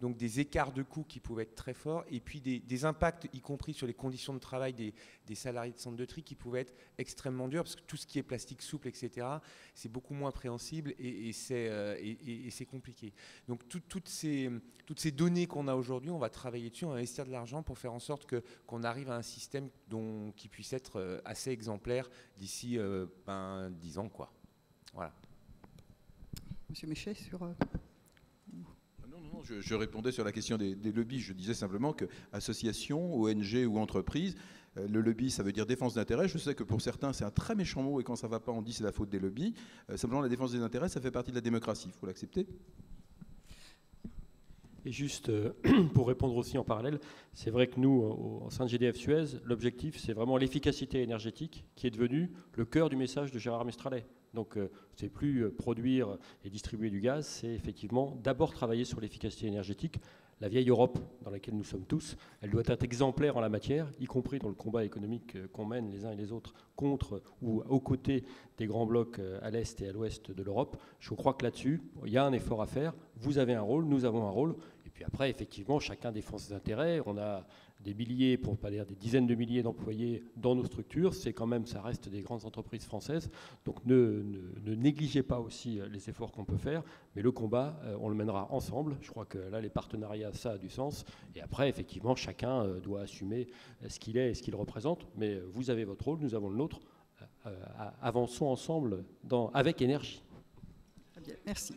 des écarts de coûts qui pouvaient être très forts. Et puis des impacts, y compris sur les conditions de travail des salariés de centre de tri, qui pouvaient être extrêmement durs. Parce que tout ce qui est plastique souple, etc., c'est beaucoup moins appréhensible et c'est compliqué. Donc toutes ces données qu'on a aujourd'hui, on va travailler dessus, on va investir de l'argent pour faire en sorte qu'on arrive à un système qui puisse être assez exemplaire d'ici 10 ans. Quoi. Voilà. Monsieur Méchet, sur... Non, je répondais sur la question des lobbies. Je disais simplement qu'associations, ONG ou entreprises, le lobby, ça veut dire défense d'intérêt. Je sais que pour certains, c'est un très méchant mot et quand ça ne va pas, on dit c'est la faute des lobbies. Simplement, la défense des intérêts, ça fait partie de la démocratie. Il faut l'accepter. Et juste pour répondre aussi en parallèle, c'est vrai que nous, au sein de GDF Suez, l'objectif, c'est vraiment l'efficacité énergétique qui est devenue le cœur du message de Gérard Mestralet. Donc, c'est plus produire et distribuer du gaz, c'est effectivement d'abord travailler sur l'efficacité énergétique. La vieille Europe dans laquelle nous sommes tous, elle doit être exemplaire en la matière, y compris dans le combat économique qu'on mène les uns et les autres contre ou aux côtés des grands blocs à l'est et à l'ouest de l'Europe. Je crois que là-dessus, il y a un effort à faire. Vous avez un rôle, nous avons un rôle. Et puis après, effectivement, chacun défend ses intérêts. On a des milliers, pour ne pas dire des dizaines de milliers d'employés dans nos structures. C'est quand même, ça reste des grandes entreprises françaises. Donc ne négligez pas aussi les efforts qu'on peut faire. Mais le combat, on le mènera ensemble. Je crois que là, les partenariats, ça a du sens. Et après, effectivement, chacun doit assumer ce qu'il est et ce qu'il représente. Mais vous avez votre rôle, nous avons le nôtre. Avançons ensemble avec énergie. Très bien, merci.